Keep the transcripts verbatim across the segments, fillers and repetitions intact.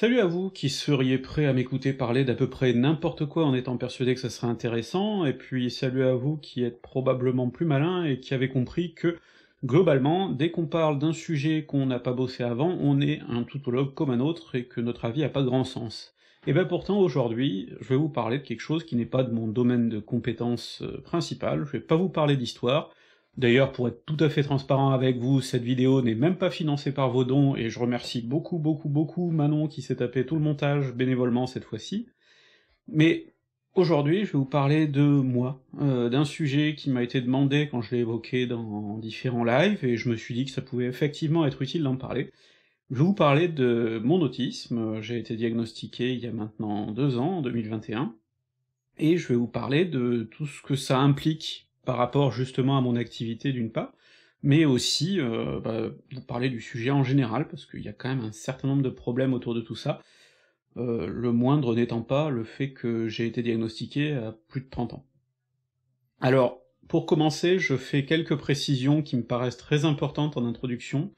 Salut à vous qui seriez prêts à m'écouter parler d'à peu près n'importe quoi en étant persuadé que ça serait intéressant, et puis salut à vous qui êtes probablement plus malin et qui avez compris que, globalement, dès qu'on parle d'un sujet qu'on n'a pas bossé avant, on est un toutologue comme un autre et que notre avis a pas grand sens. Et ben pourtant aujourd'hui, je vais vous parler de quelque chose qui n'est pas de mon domaine de compétence principale, je vais pas vous parler d'histoire. D'ailleurs, pour être tout à fait transparent avec vous, cette vidéo n'est même pas financée par vos dons, et je remercie beaucoup beaucoup beaucoup Manon qui s'est tapé tout le montage bénévolement cette fois-ci. Mais aujourd'hui, je vais vous parler de moi, euh, d'un sujet qui m'a été demandé quand je l'ai évoqué dans différents lives, et je me suis dit que ça pouvait effectivement être utile d'en parler. Je vais vous parler de mon autisme, j'ai été diagnostiqué il y a maintenant deux ans, en deux mille vingt et un, et je vais vous parler de tout ce que ça implique par rapport justement à mon activité d'une part, mais aussi euh, bah, vous parler du sujet en général, parce qu'il y a quand même un certain nombre de problèmes autour de tout ça, euh, le moindre n'étant pas le fait que j'ai été diagnostiqué à plus de trente ans. Alors, pour commencer, je fais quelques précisions qui me paraissent très importantes en introduction.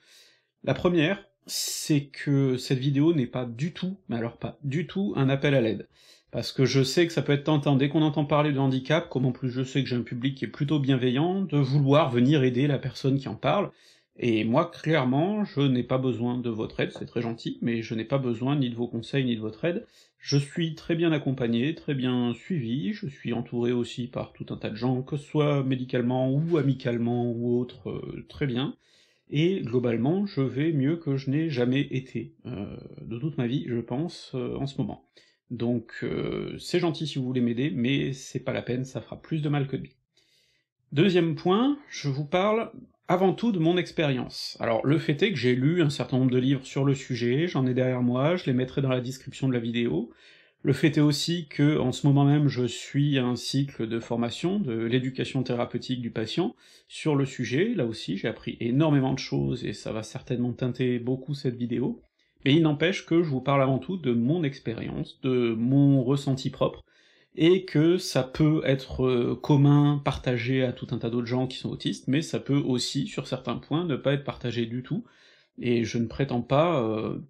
La première, c'est que cette vidéo n'est pas du tout, mais alors pas du tout, un appel à l'aide. Parce que je sais que ça peut être tentant, dès qu'on entend parler de handicap, comme en plus je sais que j'ai un public qui est plutôt bienveillant, de vouloir venir aider la personne qui en parle, et moi, clairement, je n'ai pas besoin de votre aide, c'est très gentil, mais je n'ai pas besoin ni de vos conseils ni de votre aide, je suis très bien accompagné, très bien suivi, je suis entouré aussi par tout un tas de gens, que ce soit médicalement ou amicalement ou autre, euh, très bien, et globalement, je vais mieux que je n'ai jamais été, euh, de toute ma vie, je pense, euh, en ce moment. Donc euh, c'est gentil si vous voulez m'aider, mais c'est pas la peine, ça fera plus de mal que de bien. Deuxième point, je vous parle avant tout de mon expérience. Alors le fait est que j'ai lu un certain nombre de livres sur le sujet, j'en ai derrière moi, je les mettrai dans la description de la vidéo. Le fait est aussi que, en ce moment même, je suis à un cycle de formation de l'éducation thérapeutique du patient sur le sujet, là aussi j'ai appris énormément de choses, et ça va certainement teinter beaucoup cette vidéo, mais il n'empêche que je vous parle avant tout de mon expérience, de mon ressenti propre, et que ça peut être commun, partagé à tout un tas d'autres gens qui sont autistes, mais ça peut aussi, sur certains points, ne pas être partagé du tout, et je ne prétends pas euh,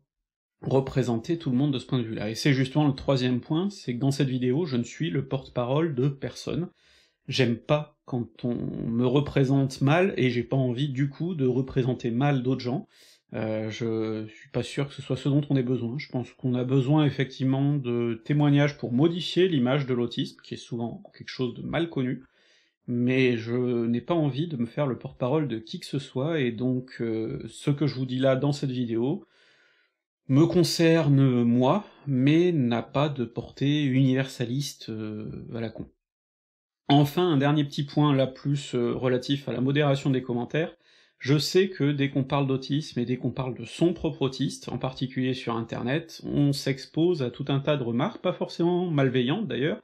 représenter tout le monde de ce point de vue-là. Et c'est justement le troisième point, c'est que dans cette vidéo, je ne suis le porte-parole de personne. J'aime pas quand on me représente mal, et j'ai pas envie du coup de représenter mal d'autres gens. Euh, je suis pas sûr que ce soit ce dont on ait besoin, je pense qu'on a besoin effectivement de témoignages pour modifier l'image de l'autisme, qui est souvent quelque chose de mal connu, mais je n'ai pas envie de me faire le porte-parole de qui que ce soit, et donc euh, ce que je vous dis là dans cette vidéo me concerne moi, mais n'a pas de portée universaliste euh, à la con. Enfin, un dernier petit point là plus euh, relatif à la modération des commentaires. Je sais que dès qu'on parle d'autisme, et dès qu'on parle de son propre autiste, en particulier sur internet, on s'expose à tout un tas de remarques, pas forcément malveillantes d'ailleurs,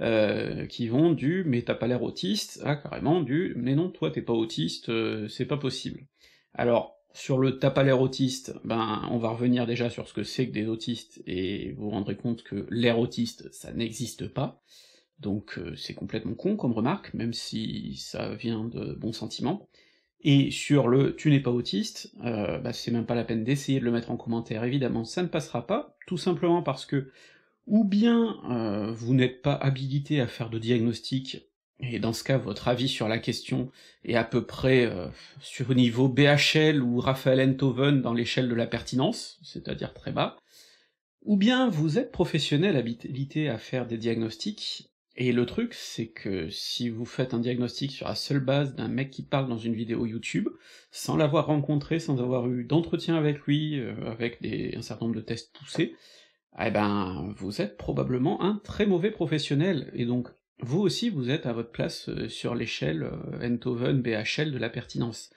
euh, qui vont du « mais t'as pas l'air autiste » à carrément du « mais non, toi t'es pas autiste, euh, c'est pas possible ». Alors, sur le « t'as pas l'air autiste », ben on va revenir déjà sur ce que c'est que des autistes, et vous vous rendrez compte que l'air autiste, ça n'existe pas, donc euh, c'est complètement con comme remarque, même si ça vient de bons sentiments. Et sur le « tu n'es pas autiste euh, », bah c'est même pas la peine d'essayer de le mettre en commentaire, évidemment ça ne passera pas, tout simplement parce que ou bien euh, vous n'êtes pas habilité à faire de diagnostic, et dans ce cas votre avis sur la question est à peu près euh, sur le niveau B H L ou Raphaël Enthoven dans l'échelle de la pertinence, c'est-à-dire très bas, ou bien vous êtes professionnel habilité à faire des diagnostics, et le truc, c'est que si vous faites un diagnostic sur la seule base d'un mec qui parle dans une vidéo YouTube, sans l'avoir rencontré, sans avoir eu d'entretien avec lui, euh, avec des, un certain nombre de tests poussés, eh ben vous êtes probablement un très mauvais professionnel, et donc vous aussi vous êtes à votre place euh, sur l'échelle euh, Enthoven, B H L de la pertinence.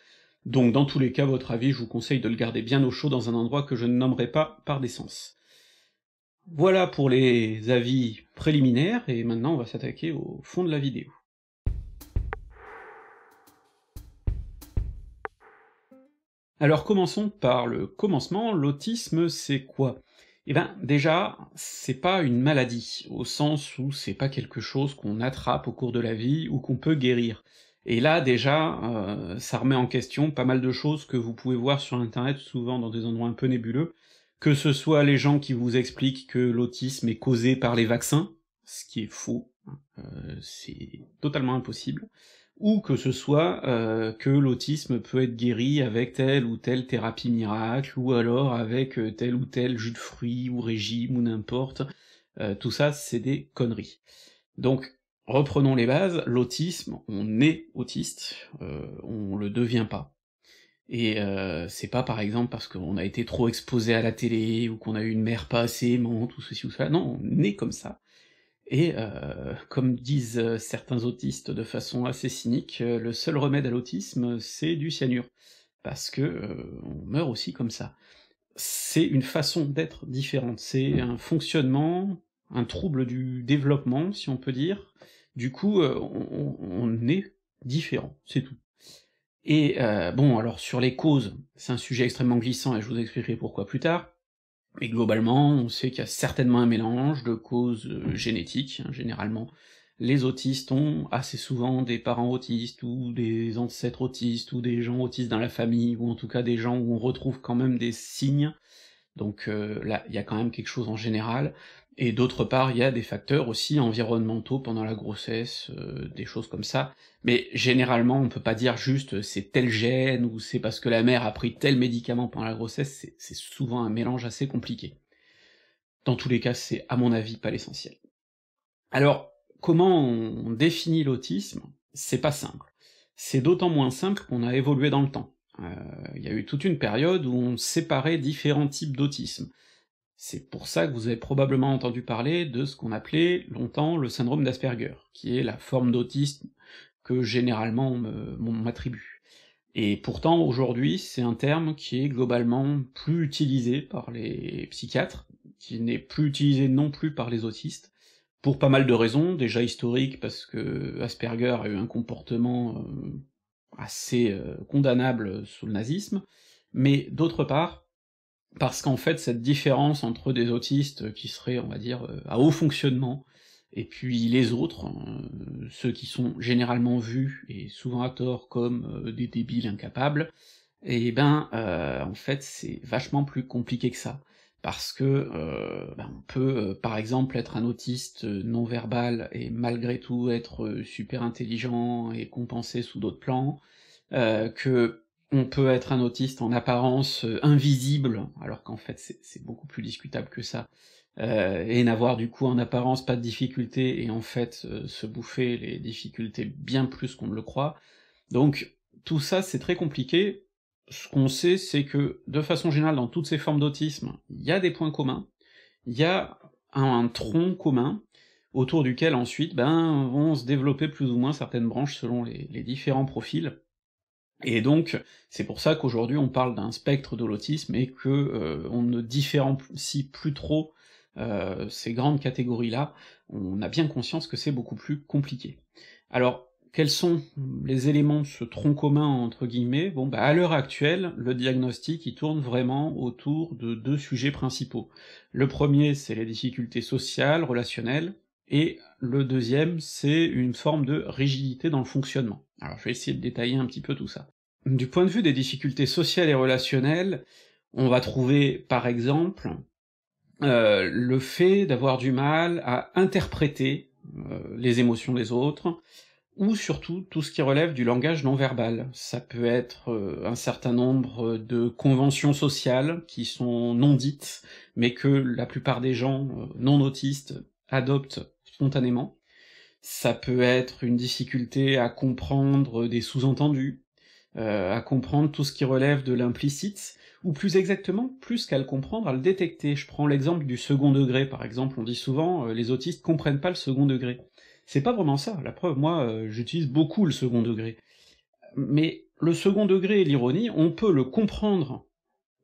Donc dans tous les cas, votre avis, je vous conseille de le garder bien au chaud dans un endroit que je ne nommerai pas par décence. Voilà pour les avis préliminaires, et maintenant on va s'attaquer au fond de la vidéo. Alors commençons par le commencement, l'autisme c'est quoi? Eh ben déjà, c'est pas une maladie, au sens où c'est pas quelque chose qu'on attrape au cours de la vie, ou qu'on peut guérir. Et là déjà, euh, ça remet en question pas mal de choses que vous pouvez voir sur internet, souvent dans des endroits un peu nébuleux, que ce soit les gens qui vous expliquent que l'autisme est causé par les vaccins, ce qui est faux, euh, c'est totalement impossible, ou que ce soit euh, que l'autisme peut être guéri avec telle ou telle thérapie miracle, ou alors avec tel ou tel jus de fruits, ou régime, ou n'importe, euh, tout ça c'est des conneries. Donc reprenons les bases, l'autisme, on est autiste, euh, on le devient pas. Et euh, c'est pas par exemple parce qu'on a été trop exposé à la télé, ou qu'on a eu une mère pas assez aimante, ou ceci ou cela, non, on est comme ça. Et euh, comme disent certains autistes de façon assez cynique, le seul remède à l'autisme, c'est du cyanure, parce que euh, on meurt aussi comme ça. C'est une façon d'être différente, c'est un fonctionnement, un trouble du développement, si on peut dire, du coup on, on est différent, c'est tout. Et euh, bon, alors sur les causes, c'est un sujet extrêmement glissant et je vous expliquerai pourquoi plus tard, mais globalement on sait qu'il y a certainement un mélange de causes euh, génétiques, hein, généralement les autistes ont assez souvent des parents autistes, ou des ancêtres autistes, ou des gens autistes dans la famille, ou en tout cas des gens où on retrouve quand même des signes, donc euh, là il y a quand même quelque chose en général, et d'autre part il y a des facteurs aussi environnementaux pendant la grossesse, euh, des choses comme ça, mais généralement on peut pas dire juste c'est tel gène, ou c'est parce que la mère a pris tel médicament pendant la grossesse, c'est souvent un mélange assez compliqué. Dans tous les cas c'est à mon avis pas l'essentiel. Alors comment on définit l'autisme? C'est pas simple. C'est d'autant moins simple qu'on a évolué dans le temps. Il y a eu toute une période où on séparait différents types d'autisme. C'est pour ça que vous avez probablement entendu parler de ce qu'on appelait longtemps le syndrome d'Asperger, qui est la forme d'autisme que généralement on m'attribue. Et pourtant aujourd'hui c'est un terme qui est globalement plus utilisé par les psychiatres, qui n'est plus utilisé non plus par les autistes, pour pas mal de raisons, déjà historiques parce que Asperger a eu un comportement euh, assez euh, condamnable sous le nazisme, mais d'autre part, parce qu'en fait cette différence entre des autistes qui seraient, on va dire, à haut fonctionnement, et puis les autres, euh, ceux qui sont généralement vus, et souvent à tort, comme euh, des débiles incapables, et ben euh, en fait c'est vachement plus compliqué que ça, parce que euh, ben, on peut euh, par exemple être un autiste non-verbal, et malgré tout être euh, super intelligent, et compensé sous d'autres plans, euh, que... on peut être un autiste en apparence euh, invisible, alors qu'en fait c'est beaucoup plus discutable que ça, euh, et n'avoir du coup en apparence pas de difficultés, et en fait euh, se bouffer les difficultés bien plus qu'on ne le croit, donc tout ça c'est très compliqué. Ce qu'on sait c'est que, de façon générale, dans toutes ces formes d'autisme, il y a des points communs, il y a un, un tronc commun, autour duquel ensuite ben vont se développer plus ou moins certaines branches selon les, les différents profils, et donc c'est pour ça qu'aujourd'hui on parle d'un spectre de l'autisme, et que euh, on ne différencie plus trop euh, ces grandes catégories-là, on a bien conscience que c'est beaucoup plus compliqué. Alors quels sont les éléments de ce tronc commun entre guillemets? Bon bah à l'heure actuelle, le diagnostic il tourne vraiment autour de deux sujets principaux. Le premier c'est les difficultés sociales, relationnelles, et le deuxième c'est une forme de rigidité dans le fonctionnement. Alors je vais essayer de détailler un petit peu tout ça. Du point de vue des difficultés sociales et relationnelles, on va trouver par exemple euh, le fait d'avoir du mal à interpréter euh, les émotions des autres, ou surtout tout ce qui relève du langage non-verbal. Ça peut être euh, un certain nombre de conventions sociales qui sont non dites, mais que la plupart des gens euh, non autistes adoptent spontanément. Ça peut être une difficulté à comprendre des sous-entendus, euh, à comprendre tout ce qui relève de l'implicite, ou plus exactement, plus qu'à le comprendre, à le détecter. Je prends l'exemple du second degré, par exemple, on dit souvent euh, les autistes comprennent pas le second degré. C'est pas vraiment ça, la preuve, moi euh, j'utilise beaucoup le second degré. Mais le second degré et l'ironie, on peut le comprendre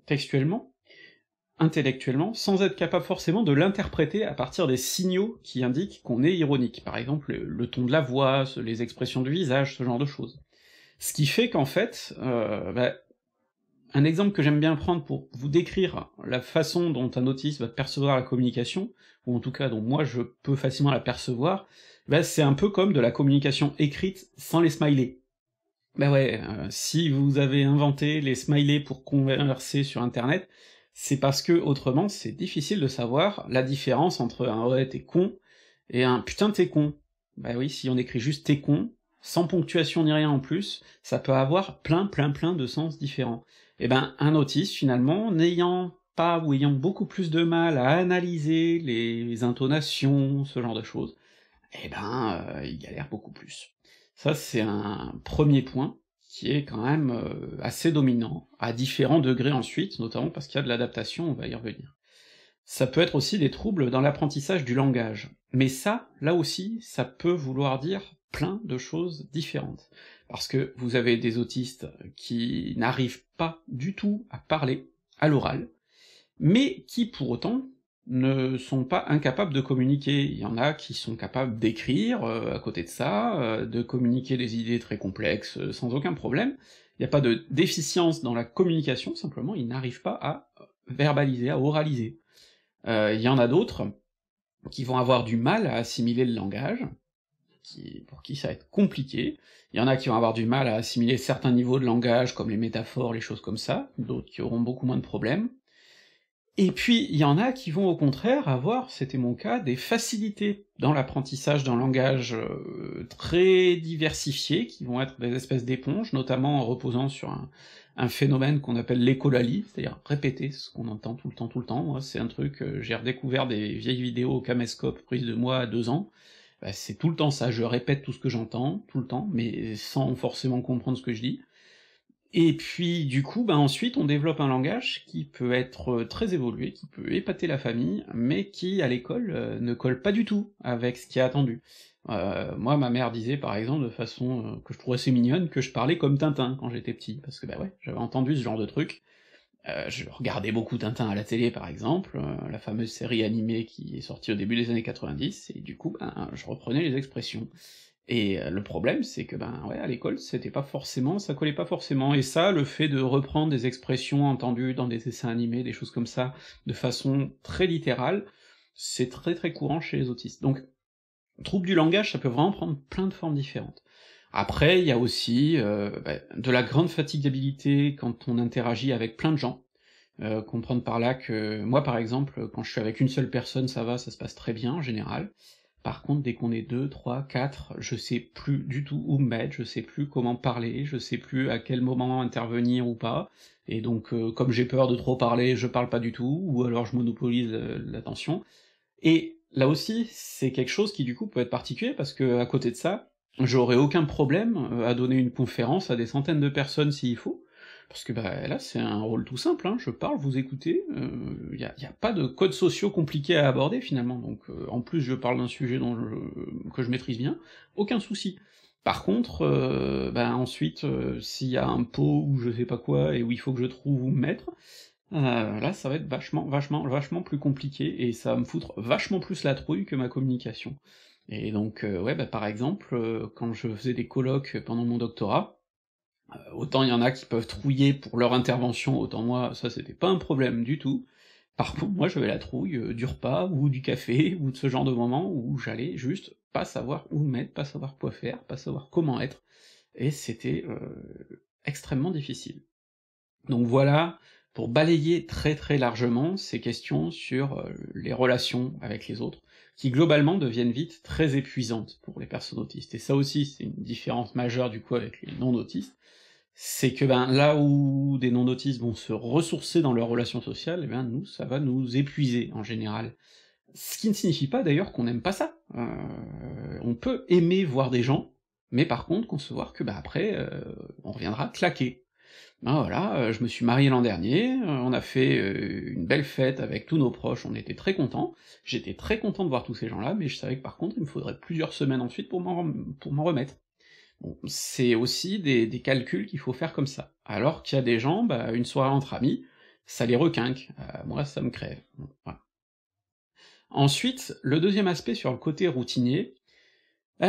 textuellement, intellectuellement, sans être capable forcément de l'interpréter à partir des signaux qui indiquent qu'on est ironique, par exemple le, le ton de la voix, les expressions du visage, ce genre de choses. Ce qui fait qu'en fait, euh, bah, un exemple que j'aime bien prendre pour vous décrire la façon dont un autiste va percevoir la communication, ou en tout cas dont moi je peux facilement la percevoir, bah, c'est un peu comme de la communication écrite sans les smileys. Bah ouais, euh, si vous avez inventé les smileys pour converser sur internet, c'est parce que, autrement, c'est difficile de savoir la différence entre un « ouais, t'es con » et un « putain, t'es con ». Bah oui, si on écrit juste « t'es con », sans ponctuation ni rien en plus, ça peut avoir plein plein plein de sens différents. Et ben un autiste, finalement, n'ayant pas ou ayant beaucoup plus de mal à analyser les intonations, ce genre de choses, et ben euh, il galère beaucoup plus. Ça c'est un premier point qui est quand même euh, assez dominant, à différents degrés ensuite, notamment parce qu'il y a de l'adaptation, on va y revenir. Ça peut être aussi des troubles dans l'apprentissage du langage, mais ça, là aussi, ça peut vouloir dire plein de choses différentes, parce que vous avez des autistes qui n'arrivent pas du tout à parler à l'oral, mais qui pour autant ne sont pas incapables de communiquer. Il y en a qui sont capables d'écrire euh, à côté de ça, euh, de communiquer des idées très complexes euh, sans aucun problème, il n'y a pas de déficience dans la communication, simplement ils n'arrivent pas à verbaliser, à oraliser. Euh, il y en a d'autres qui vont avoir du mal à assimiler le langage, Qui, pour qui ça va être compliqué, il y en a qui vont avoir du mal à assimiler certains niveaux de langage, comme les métaphores, les choses comme ça, d'autres qui auront beaucoup moins de problèmes, et puis il y en a qui vont au contraire avoir, c'était mon cas, des facilités dans l'apprentissage d'un langage euh, très diversifié, qui vont être des espèces d'éponges, notamment en reposant sur un, un phénomène qu'on appelle l'écholalie, c'est-à-dire répéter ce qu'on entend tout le temps tout le temps, moi c'est un truc, euh, j'ai redécouvert des vieilles vidéos au caméscope prises de moi à deux ans, bah c'est tout le temps ça, je répète tout ce que j'entends, tout le temps, mais sans forcément comprendre ce que je dis, et puis du coup, bah ensuite on développe un langage qui peut être très évolué, qui peut épater la famille, mais qui, à l'école, euh, ne colle pas du tout avec ce qui est attendu. Euh, moi, ma mère disait par exemple, de façon euh, que je trouvais assez mignonne, que je parlais comme Tintin quand j'étais petit, parce que bah ouais, j'avais entendu ce genre de truc, euh, je regardais beaucoup Tintin à la télé par exemple, euh, la fameuse série animée qui est sortie au début des années quatre-vingt-dix, et du coup ben, je reprenais les expressions. Et euh, le problème c'est que ben ouais, à l'école c'était pas forcément, ça collait pas forcément, et ça, le fait de reprendre des expressions entendues dans des dessins animés, des choses comme ça, de façon très littérale, c'est très très courant chez les autistes. Donc trouble du langage, ça peut vraiment prendre plein de formes différentes. Après, il y a aussi euh, bah, de la grande fatigabilité quand on interagit avec plein de gens, euh, comprendre par là que moi par exemple, quand je suis avec une seule personne ça va, ça se passe très bien en général, par contre dès qu'on est deux, trois, quatre, je sais plus du tout où me mettre, je sais plus comment parler, je sais plus à quel moment intervenir ou pas, et donc euh, comme j'ai peur de trop parler, je parle pas du tout, ou alors je monopolise euh, l'attention, et là aussi c'est quelque chose qui du coup peut être particulier, parce que à côté de ça, j'aurais aucun problème à donner une conférence à des centaines de personnes s'il faut, parce que bah là c'est un rôle tout simple, hein, je parle, vous écoutez, il euh, y, y a pas de codes sociaux compliqués à aborder finalement, donc euh, en plus je parle d'un sujet dont je, que je maîtrise bien, aucun souci. Par contre, euh, bah ensuite, euh, s'il y a un pot ou je sais pas quoi, et où il faut que je trouve où me mettre, euh, là ça va être vachement, vachement, vachement plus compliqué, et ça va me foutre vachement plus la trouille que ma communication. Et donc euh, ouais, bah par exemple, euh, quand je faisais des colloques pendant mon doctorat, euh, autant il y en a qui peuvent trouiller pour leur intervention, autant moi, ça c'était pas un problème du tout, par contre moi j'avais la trouille euh, du repas, ou du café, ou de ce genre de moment où j'allais juste pas savoir où mettre, pas savoir quoi faire, pas savoir comment être, et c'était euh, extrêmement difficile. Donc voilà, pour balayer très très largement ces questions sur euh, les relations avec les autres, qui globalement deviennent vite très épuisantes pour les personnes autistes, et ça aussi c'est une différence majeure du coup avec les non-autistes, c'est que ben là où des non-autistes vont se ressourcer dans leurs relations sociales, et ben nous, ça va nous épuiser en général. Ce qui ne signifie pas d'ailleurs qu'on n'aime pas ça, euh, on peut aimer voir des gens, mais par contre concevoir que ben après, euh, on reviendra claquer. Ben voilà, je me suis marié l'an dernier, on a fait une belle fête avec tous nos proches, on était très contents, j'étais très content de voir tous ces gens-là, mais je savais que par contre il me faudrait plusieurs semaines ensuite pour m'en remettre. Bon, c'est aussi des, des calculs qu'il faut faire comme ça, alors qu'il y a des gens, bah, une soirée entre amis, ça les requinque, euh, moi ça me crève, voilà. Ensuite, le deuxième aspect sur le côté routinier,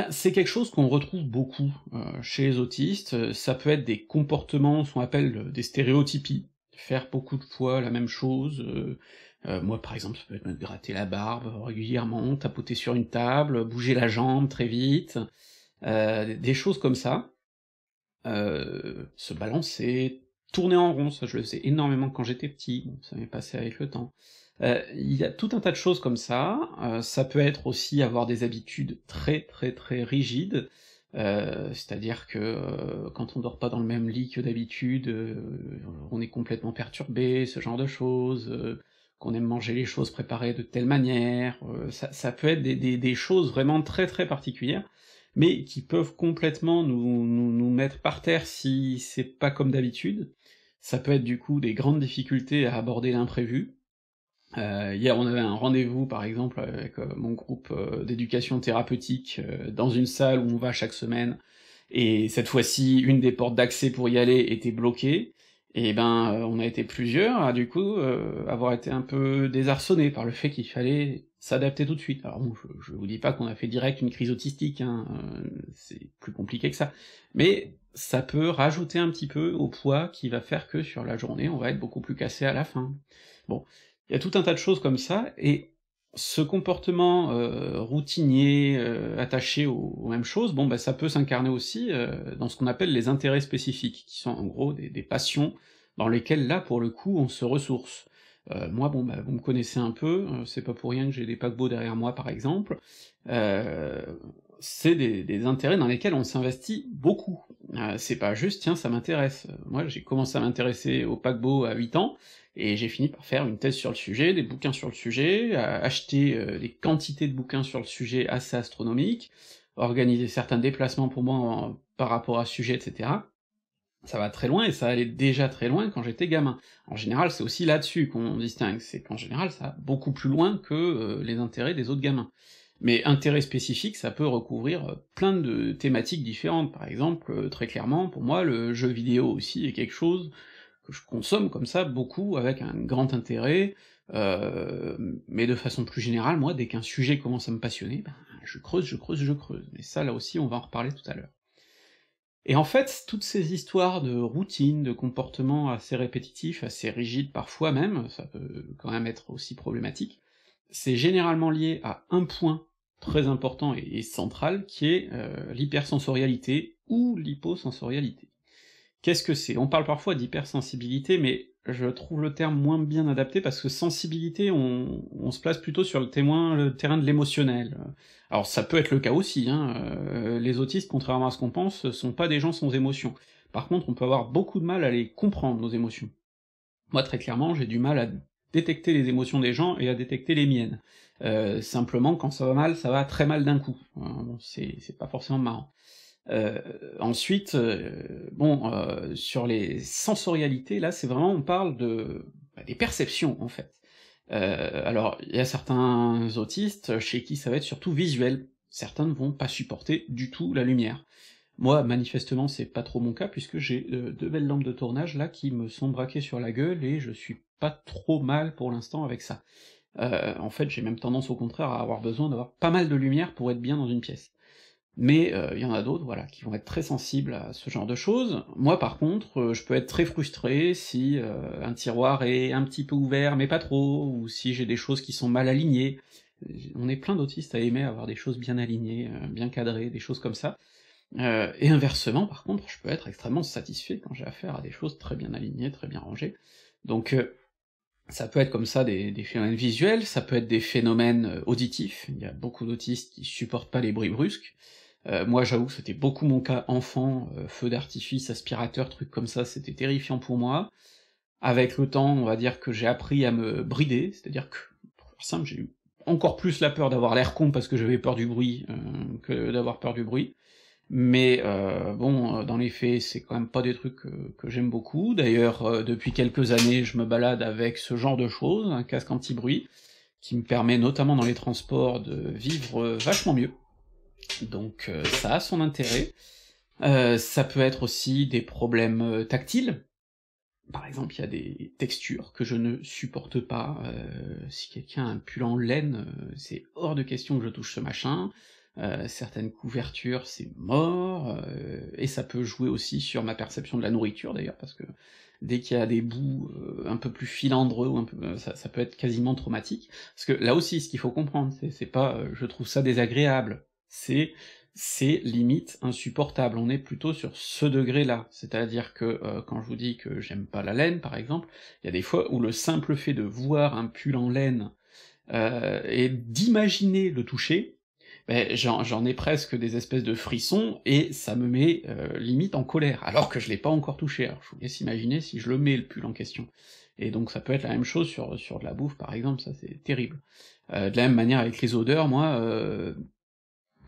c'est quelque chose qu'on retrouve beaucoup euh, chez les autistes, ça peut être des comportements, ce qu'on appelle des stéréotypies, faire beaucoup de fois la même chose, euh, euh, moi par exemple ça peut être me gratter la barbe régulièrement, tapoter sur une table, bouger la jambe très vite, euh, des choses comme ça, euh, se balancer, tourner en rond, ça je le sais énormément quand j'étais petit, bon, ça m'est passé avec le temps. Euh, il y a tout un tas de choses comme ça, euh, ça peut être aussi avoir des habitudes très très très rigides, euh, c'est-à-dire que euh, quand on dort pas dans le même lit que d'habitude, euh, on est complètement perturbé, ce genre de choses, euh, qu'on aime manger les choses préparées de telle manière, euh, ça, ça peut être des, des, des choses vraiment très très particulières, mais qui peuvent complètement nous, nous, nous mettre par terre si c'est pas comme d'habitude. Ça peut être du coup des grandes difficultés à aborder l'imprévu. Euh, hier on avait un rendez-vous par exemple avec euh, mon groupe euh, d'éducation thérapeutique euh, dans une salle où on va chaque semaine, et cette fois-ci une des portes d'accès pour y aller était bloquée, et ben euh, on a été plusieurs à du coup euh, avoir été un peu désarçonnés par le fait qu'il fallait s'adapter tout de suite. Alors bon, je, je vous dis pas qu'on a fait direct une crise autistique, hein, euh, c'est plus compliqué que ça, mais ça peut rajouter un petit peu au poids qui va faire que sur la journée on va être beaucoup plus cassé à la fin. Bon. Il y a tout un tas de choses comme ça, et ce comportement euh, routinier, euh, attaché aux, aux mêmes choses, bon ben ça peut s'incarner aussi euh, dans ce qu'on appelle les intérêts spécifiques, qui sont en gros des, des passions dans lesquelles là pour le coup on se ressource. Euh, moi bon ben vous me connaissez un peu, euh, c'est pas pour rien que j'ai des paquebots derrière moi par exemple, euh, c'est des, des intérêts dans lesquels on s'investit beaucoup, euh, c'est pas juste tiens ça m'intéresse, moi j'ai commencé à m'intéresser aux paquebots à huit ans, et j'ai fini par faire une thèse sur le sujet, des bouquins sur le sujet, acheter euh, des quantités de bouquins sur le sujet assez astronomiques, organiser certains déplacements pour moi en, par rapport à ce sujet, et cetera. Ça va très loin, et ça allait déjà très loin quand j'étais gamin. En général, c'est aussi là-dessus qu'on distingue, c'est qu'en général ça va beaucoup plus loin que euh, les intérêts des autres gamins. Mais intérêt spécifique, ça peut recouvrir plein de thématiques différentes, par exemple, très clairement, pour moi, le jeu vidéo aussi est quelque chose que je consomme comme ça beaucoup, avec un grand intérêt, euh, mais de façon plus générale, moi, dès qu'un sujet commence à me passionner, ben, je creuse, je creuse, je creuse, mais ça, là aussi, on va en reparler tout à l'heure. Et en fait, toutes ces histoires de routines, de comportements assez répétitifs, assez rigides parfois même, ça peut quand même être aussi problématique, c'est généralement lié à un point très important et, et central, qui est euh, l'hypersensorialité ou l'hyposensorialité. Qu'est-ce que c'est? On parle parfois d'hypersensibilité, mais je trouve le terme moins bien adapté, parce que sensibilité, on, on se place plutôt sur le, témoin, le terrain de l'émotionnel. Alors ça peut être le cas aussi, hein, euh, les autistes, contrairement à ce qu'on pense, sont pas des gens sans émotion. Par contre, on peut avoir beaucoup de mal à les comprendre, nos émotions. Moi, très clairement, j'ai du mal à détecter les émotions des gens et à détecter les miennes. Euh, simplement, quand ça va mal, ça va très mal d'un coup. Euh, bon, c'est c'est pas forcément marrant. Euh, ensuite, euh, bon, euh, sur les sensorialités, là c'est vraiment, on parle de bah, des perceptions en fait. Euh, alors il y a certains autistes chez qui ça va être surtout visuel, certains ne vont pas supporter du tout la lumière. Moi manifestement c'est pas trop mon cas, puisque j'ai euh, deux belles lampes de tournage là qui me sont braquées sur la gueule, et je suis pas trop mal pour l'instant avec ça. Euh, en fait j'ai même tendance au contraire à avoir besoin d'avoir pas mal de lumière pour être bien dans une pièce. Mais il euh, y en a d'autres, voilà, qui vont être très sensibles à ce genre de choses. Moi par contre, euh, je peux être très frustré si euh, un tiroir est un petit peu ouvert, mais pas trop, ou si j'ai des choses qui sont mal alignées. On est plein d'autistes à aimer avoir des choses bien alignées, euh, bien cadrées, des choses comme ça. Euh, et inversement par contre, je peux être extrêmement satisfait quand j'ai affaire à des choses très bien alignées, très bien rangées. Donc euh, ça peut être comme ça des, des phénomènes visuels, ça peut être des phénomènes auditifs, il y a beaucoup d'autistes qui supportent pas les bruits brusques. Euh, moi j'avoue que c'était beaucoup mon cas enfant, euh, feu d'artifice, aspirateur, trucs comme ça, c'était terrifiant pour moi. Avec le temps, on va dire que j'ai appris à me brider, c'est-à-dire que, pour faire simple, j'ai eu encore plus la peur d'avoir l'air con parce que j'avais peur du bruit, euh, que d'avoir peur du bruit. Mais euh, bon, dans les faits, c'est quand même pas des trucs que, que j'aime beaucoup. D'ailleurs, euh, depuis quelques années, je me balade avec ce genre de choses, un casque anti-bruit, qui me permet notamment dans les transports de vivre vachement mieux. Donc euh, ça a son intérêt. Euh, ça peut être aussi des problèmes tactiles. Par exemple, il y a des textures que je ne supporte pas. Euh, si quelqu'un a un pull en laine, euh, c'est hors de question que je touche ce machin. Euh, certaines couvertures, c'est mort, euh, et ça peut jouer aussi sur ma perception de la nourriture d'ailleurs, parce que dès qu'il y a des bouts euh, un peu plus filandreux, ou un peu, ça, ça peut être quasiment traumatique, parce que là aussi, ce qu'il faut comprendre, c'est pas euh, je trouve ça désagréable, c'est c'est limite insupportable, on est plutôt sur ce degré-là, c'est-à-dire que euh, quand je vous dis que j'aime pas la laine, par exemple, il y a des fois où le simple fait de voir un pull en laine euh, et d'imaginer le toucher, ben, j'en ai presque des espèces de frissons, et ça me met euh, limite en colère, alors que je l'ai pas encore touché, alors je vous laisse imaginer si je le mets le pull en question. Et donc ça peut être la même chose sur, sur de la bouffe, par exemple, ça c'est terrible. Euh, de la même manière avec les odeurs, moi... Euh...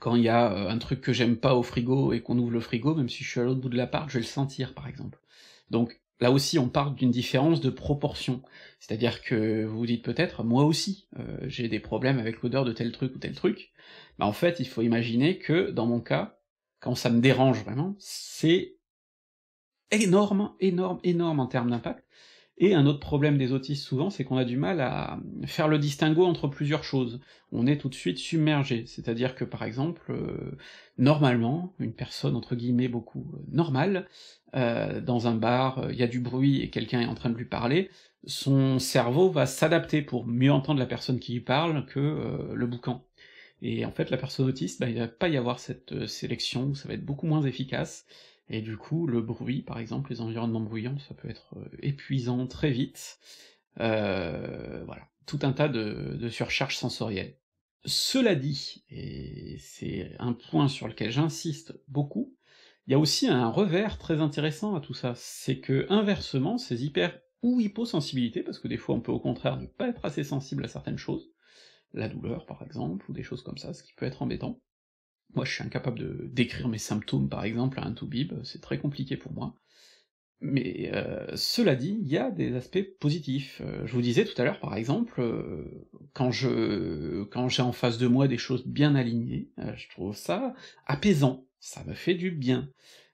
Quand il y a un truc que j'aime pas au frigo et qu'on ouvre le frigo, même si je suis à l'autre bout de l'appart, je vais le sentir, par exemple. Donc là aussi, on part d'une différence de proportion. C'est-à-dire que vous vous dites peut-être, moi aussi, euh, j'ai des problèmes avec l'odeur de tel truc ou tel truc. Bah en fait, il faut imaginer que, dans mon cas, quand ça me dérange vraiment, c'est énorme, énorme, énorme en termes d'impact. Et un autre problème des autistes souvent, c'est qu'on a du mal à faire le distinguo entre plusieurs choses. On est tout de suite submergé, c'est-à-dire que par exemple, euh, normalement, une personne entre guillemets beaucoup euh, normale, euh, dans un bar, il euh, y a du bruit et quelqu'un est en train de lui parler, son cerveau va s'adapter pour mieux entendre la personne qui lui parle que euh, le boucan. Et en fait la personne autiste, bah, il va pas y avoir cette euh, sélection, ça va être beaucoup moins efficace, et du coup, le bruit, par exemple, les environnements bruyants, ça peut être épuisant très vite, euh, voilà, tout un tas de, de surcharges sensorielles. Cela dit, et c'est un point sur lequel j'insiste beaucoup, il y a aussi un revers très intéressant à tout ça, c'est que, inversement, ces hyper- ou hyposensibilités, parce que des fois on peut au contraire ne pas être assez sensible à certaines choses, la douleur par exemple, ou des choses comme ça, ce qui peut être embêtant. Moi je suis incapable de décrire mes symptômes par exemple à un toubib, c'est très compliqué pour moi, mais euh, cela dit, il y a des aspects positifs. Euh, je vous disais tout à l'heure par exemple, euh, quand je quand j'ai en face de moi des choses bien alignées, euh, je trouve ça apaisant, ça me fait du bien.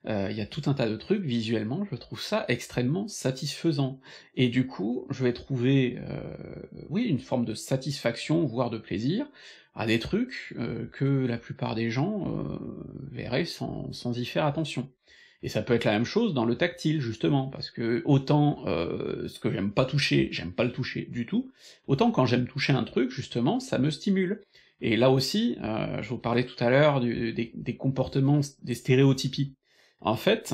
Il euh, y a tout un tas de trucs, visuellement je trouve ça extrêmement satisfaisant, et du coup je vais trouver euh, oui, une forme de satisfaction, voire de plaisir, à des trucs euh, que la plupart des gens euh, verraient sans, sans y faire attention. Et ça peut être la même chose dans le tactile, justement, parce que autant euh, ce que j'aime pas toucher, j'aime pas le toucher du tout, autant quand j'aime toucher un truc, justement, ça me stimule. Et là aussi, euh, je vous parlais tout à l'heure des, des comportements, des stéréotypies. En fait,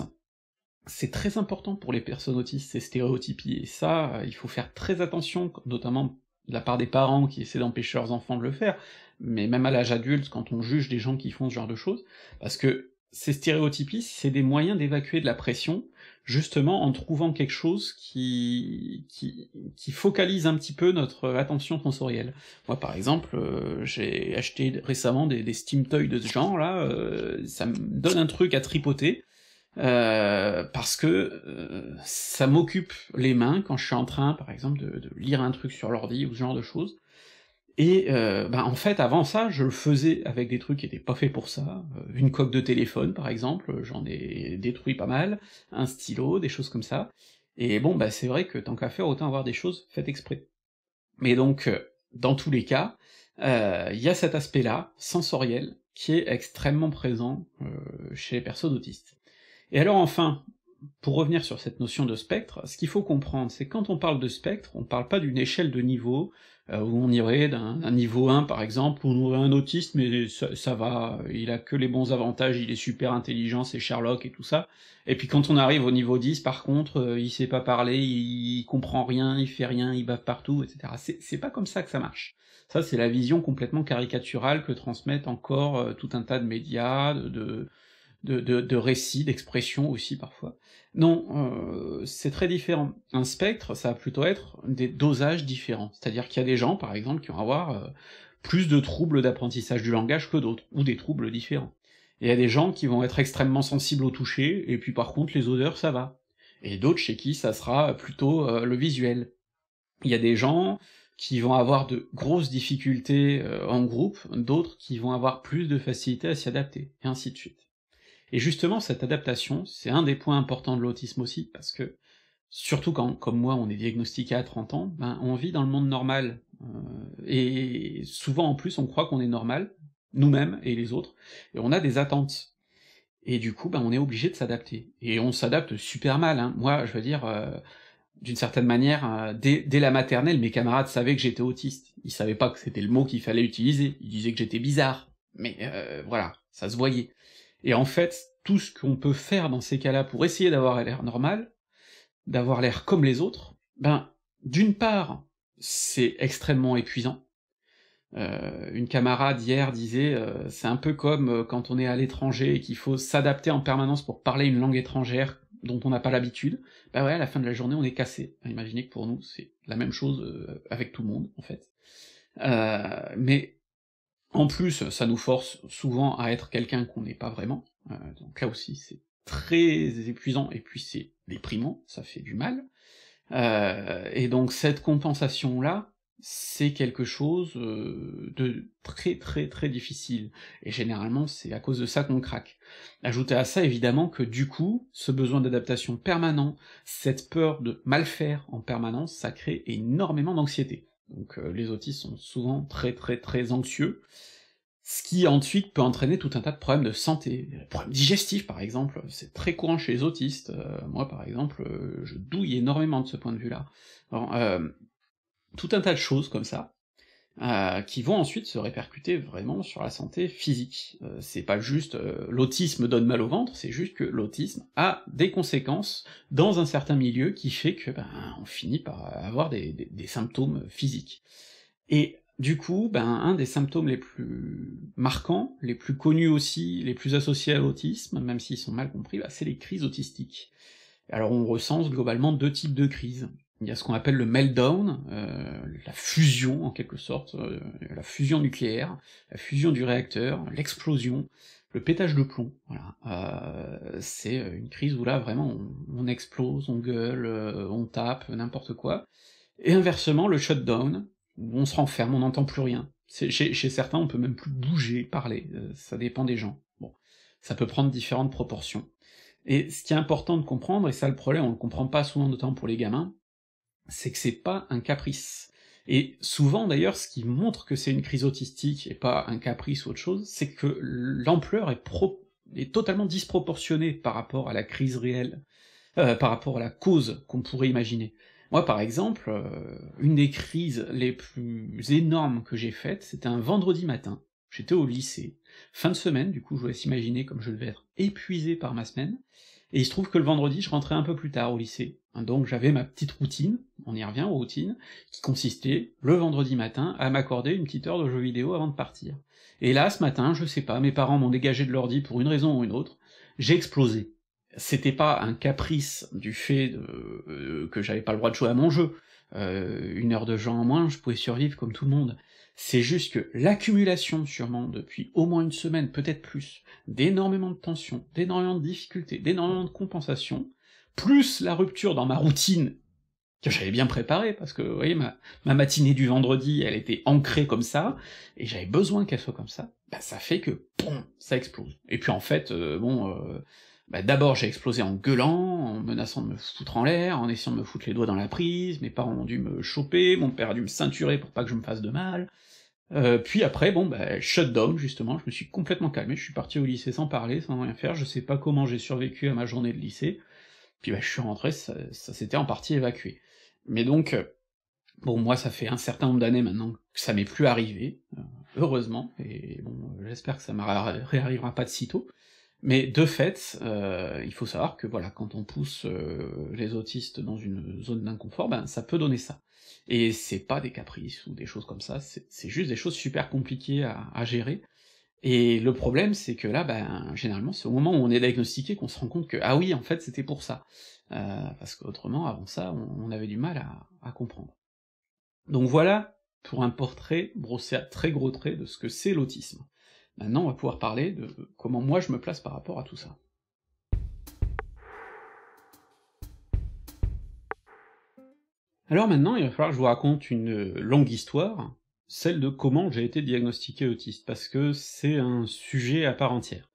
c'est très important pour les personnes autistes, ces stéréotypies, et ça, il faut faire très attention, notamment de la part des parents qui essaient d'empêcher leurs enfants de le faire, mais même à l'âge adulte, quand on juge des gens qui font ce genre de choses, parce que ces stéréotypies, c'est des moyens d'évacuer de la pression, justement en trouvant quelque chose qui... qui... qui focalise un petit peu notre attention sensorielle. Moi par exemple, euh, j'ai acheté récemment des, des steam toys de ce genre là, euh, ça me donne un truc à tripoter, Euh, parce que euh, ça m'occupe les mains quand je suis en train, par exemple, de, de lire un truc sur l'ordi ou ce genre de choses, et euh, ben en fait avant ça je le faisais avec des trucs qui étaient pas faits pour ça, euh, une coque de téléphone par exemple, j'en ai détruit pas mal, un stylo, des choses comme ça, et bon bah ben, c'est vrai que tant qu'à faire autant avoir des choses faites exprès. Mais donc euh, dans tous les cas, il euh, y a cet aspect-là, sensoriel, qui est extrêmement présent euh, chez les personnes autistes. Et alors enfin, pour revenir sur cette notion de spectre, ce qu'il faut comprendre, c'est que quand on parle de spectre, on parle pas d'une échelle de niveau, euh, où on irait d'un niveau un par exemple, où on aurait un autiste, mais ça, ça va, il a que les bons avantages, il est super intelligent, c'est Sherlock et tout ça, et puis quand on arrive au niveau dix par contre, euh, il sait pas parler, il, il comprend rien, il fait rien, il bave partout, et cetera. C'est pas comme ça que ça marche. Ça c'est la vision complètement caricaturale que transmettent encore euh, tout un tas de médias, de... de De, de, de récits, d'expressions aussi parfois. Non, euh, c'est très différent. Un spectre, ça va plutôt être des dosages différents, c'est-à-dire qu'il y a des gens, par exemple, qui vont avoir euh, plus de troubles d'apprentissage du langage que d'autres, ou des troubles différents. Et il y a des gens qui vont être extrêmement sensibles au toucher, et puis par contre les odeurs, ça va. Et d'autres chez qui ça sera plutôt euh, le visuel. Il y a des gens qui vont avoir de grosses difficultés euh, en groupe, d'autres qui vont avoir plus de facilité à s'y adapter, et ainsi de suite. Et justement, cette adaptation, c'est un des points importants de l'autisme aussi, parce que, surtout quand, comme moi, on est diagnostiqué à trente ans, ben on vit dans le monde normal, euh, et souvent en plus on croit qu'on est normal, nous-mêmes et les autres, et on a des attentes, et du coup ben on est obligé de s'adapter, et on s'adapte super mal, hein. Moi je veux dire, euh, d'une certaine manière, euh, dès, dès la maternelle, mes camarades savaient que j'étais autiste, ils savaient pas que c'était le mot qu'il fallait utiliser, ils disaient que j'étais bizarre, mais euh, voilà, ça se voyait. Et en fait, tout ce qu'on peut faire dans ces cas-là pour essayer d'avoir l'air normal, d'avoir l'air comme les autres, ben, d'une part, c'est extrêmement épuisant. Euh, une camarade hier disait euh, « c'est un peu comme euh, quand on est à l'étranger et qu'il faut s'adapter en permanence pour parler une langue étrangère dont on n'a pas l'habitude, bah ouais, à la fin de la journée on est cassé. » Imaginez que pour nous c'est la même chose euh, avec tout le monde, en fait. Euh, mais en plus, ça nous force souvent à être quelqu'un qu'on n'est pas vraiment, euh, donc là aussi c'est très épuisant, et puis c'est déprimant, ça fait du mal, euh, et donc cette compensation-là, c'est quelque chose de très très très difficile, et généralement c'est à cause de ça qu'on craque. Ajoutez à ça évidemment que du coup, ce besoin d'adaptation permanent, cette peur de mal faire en permanence, ça crée énormément d'anxiété. Donc euh, les autistes sont souvent très très très anxieux, ce qui ensuite peut entraîner tout un tas de problèmes de santé, des problèmes digestifs par exemple, c'est très courant chez les autistes, euh, moi par exemple, euh, je douille énormément de ce point de vue-là. Alors, euh, tout un tas de choses comme ça, euh, qui vont ensuite se répercuter vraiment sur la santé physique. Euh, c'est pas juste euh, l'autisme donne mal au ventre, c'est juste que l'autisme a des conséquences dans un certain milieu qui fait que, ben, on finit par avoir des, des, des symptômes physiques. Et du coup, ben, un des symptômes les plus marquants, les plus connus aussi, les plus associés à l'autisme, même s'ils sont mal compris, ben, c'est les crises autistiques. Alors on recense globalement deux types de crises. Il y a ce qu'on appelle le meltdown, euh, la fusion en quelque sorte, euh, la fusion nucléaire, la fusion du réacteur, l'explosion, le pétage de plomb, voilà. Euh, c'est une crise où là vraiment on, on explose, on gueule, euh, on tape, n'importe quoi. Et inversement, le shutdown, où on se renferme, on n'entend plus rien. Chez, chez certains on peut même plus bouger, parler, euh, ça dépend des gens. Bon, ça peut prendre différentes proportions. Et ce qui est important de comprendre, et ça le problème, on le comprend pas souvent de temps pour les gamins, c'est que c'est pas un caprice. Et souvent d'ailleurs, ce qui montre que c'est une crise autistique et pas un caprice ou autre chose, c'est que l'ampleur est, est totalement disproportionnée par rapport à la crise réelle, euh, par rapport à la cause qu'on pourrait imaginer. Moi par exemple, euh, une des crises les plus énormes que j'ai faites, c'était un vendredi matin, j'étais au lycée, fin de semaine, du coup je voulais s'imaginer comme je devais être épuisé par ma semaine, et il se trouve que le vendredi je rentrais un peu plus tard au lycée, donc j'avais ma petite routine, on y revient aux routines, qui consistait, le vendredi matin, à m'accorder une petite heure de jeux vidéo avant de partir. Et là, ce matin, je sais pas, mes parents m'ont dégagé de l'ordi pour une raison ou une autre, j'ai explosé. C'était pas un caprice du fait de... euh, que j'avais pas le droit de jouer à mon jeu, euh, une heure de jeu en moins, je pouvais survivre comme tout le monde, c'est juste que l'accumulation, sûrement, depuis au moins une semaine, peut-être plus, d'énormément de tensions, d'énormément de difficultés, d'énormément de compensations, plus la rupture dans ma routine, que j'avais bien préparée, parce que, vous voyez, ma, ma matinée du vendredi, elle était ancrée comme ça, et j'avais besoin qu'elle soit comme ça, bah ça fait que, boum, ça explose. Et puis en fait, euh, bon, euh, bah d'abord j'ai explosé en gueulant, en menaçant de me foutre en l'air, en essayant de me foutre les doigts dans la prise, mes parents ont dû me choper, mon père a dû me ceinturer pour pas que je me fasse de mal, euh, puis après, bon, bah, shutdown, justement, je me suis complètement calmé, je suis parti au lycée sans parler, sans rien faire, je sais pas comment j'ai survécu à ma journée de lycée, puis bah, je suis rentré, ça, ça s'était en partie évacué. Mais donc, euh, bon, moi ça fait un certain nombre d'années maintenant que ça m'est plus arrivé, euh, heureusement, et bon, j'espère que ça m'arrivera pas de sitôt, mais de fait, euh, il faut savoir que voilà, quand on pousse euh, les autistes dans une zone d'inconfort, ben ça peut donner ça. Et c'est pas des caprices ou des choses comme ça, c'est juste des choses super compliquées à, à gérer, et le problème, c'est que là, ben, généralement, c'est au moment où on est diagnostiqué qu'on se rend compte que, ah oui, en fait, c'était pour ça. Euh, parce qu'autrement, avant ça, on, on avait du mal à, à comprendre. Donc voilà, pour un portrait brossé à très gros traits de ce que c'est l'autisme. Maintenant, on va pouvoir parler de comment moi je me place par rapport à tout ça. Alors maintenant, il va falloir que je vous raconte une longue histoire, celle de comment j'ai été diagnostiqué autiste, parce que c'est un sujet à part entière.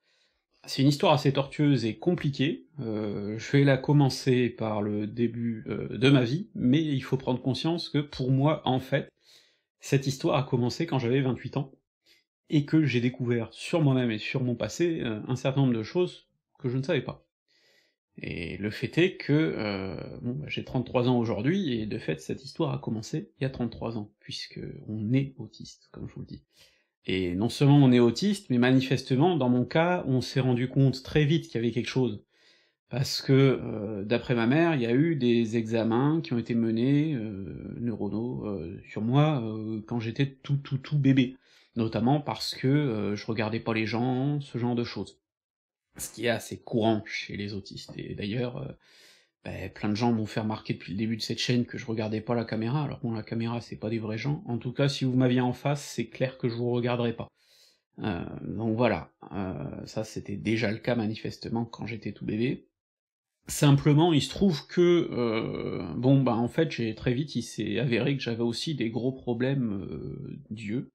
C'est une histoire assez tortueuse et compliquée, euh, je vais la commencer par le début euh, de ma vie, mais il faut prendre conscience que pour moi, en fait, cette histoire a commencé quand j'avais vingt-huit ans, et que j'ai découvert sur moi-même et sur mon passé euh, un certain nombre de choses que je ne savais pas. Et le fait est que euh, bon, bah, j'ai trente-trois ans aujourd'hui, et de fait cette histoire a commencé il y a trente-trois ans, puisque on est autiste, comme je vous le dis. Et non seulement on est autiste, mais manifestement, dans mon cas, on s'est rendu compte très vite qu'il y avait quelque chose. Parce que, euh, d'après ma mère, il y a eu des examens qui ont été menés, euh, neuronaux, euh, sur moi, euh, quand j'étais tout tout tout bébé. Notamment parce que euh, je regardais pas les gens, ce genre de choses. Ce qui est assez courant chez les autistes, et d'ailleurs, euh, ben, plein de gens m'ont fait remarquer depuis le début de cette chaîne que je regardais pas la caméra, alors bon, la caméra, c'est pas des vrais gens. En tout cas, si vous m'aviez en face, c'est clair que je vous regarderais pas. Euh, donc voilà, euh, ça c'était déjà le cas manifestement quand j'étais tout bébé. Simplement, il se trouve que, euh, bon, bah en fait, j'ai très vite, il s'est avéré que j'avais aussi des gros problèmes euh, d'yeux.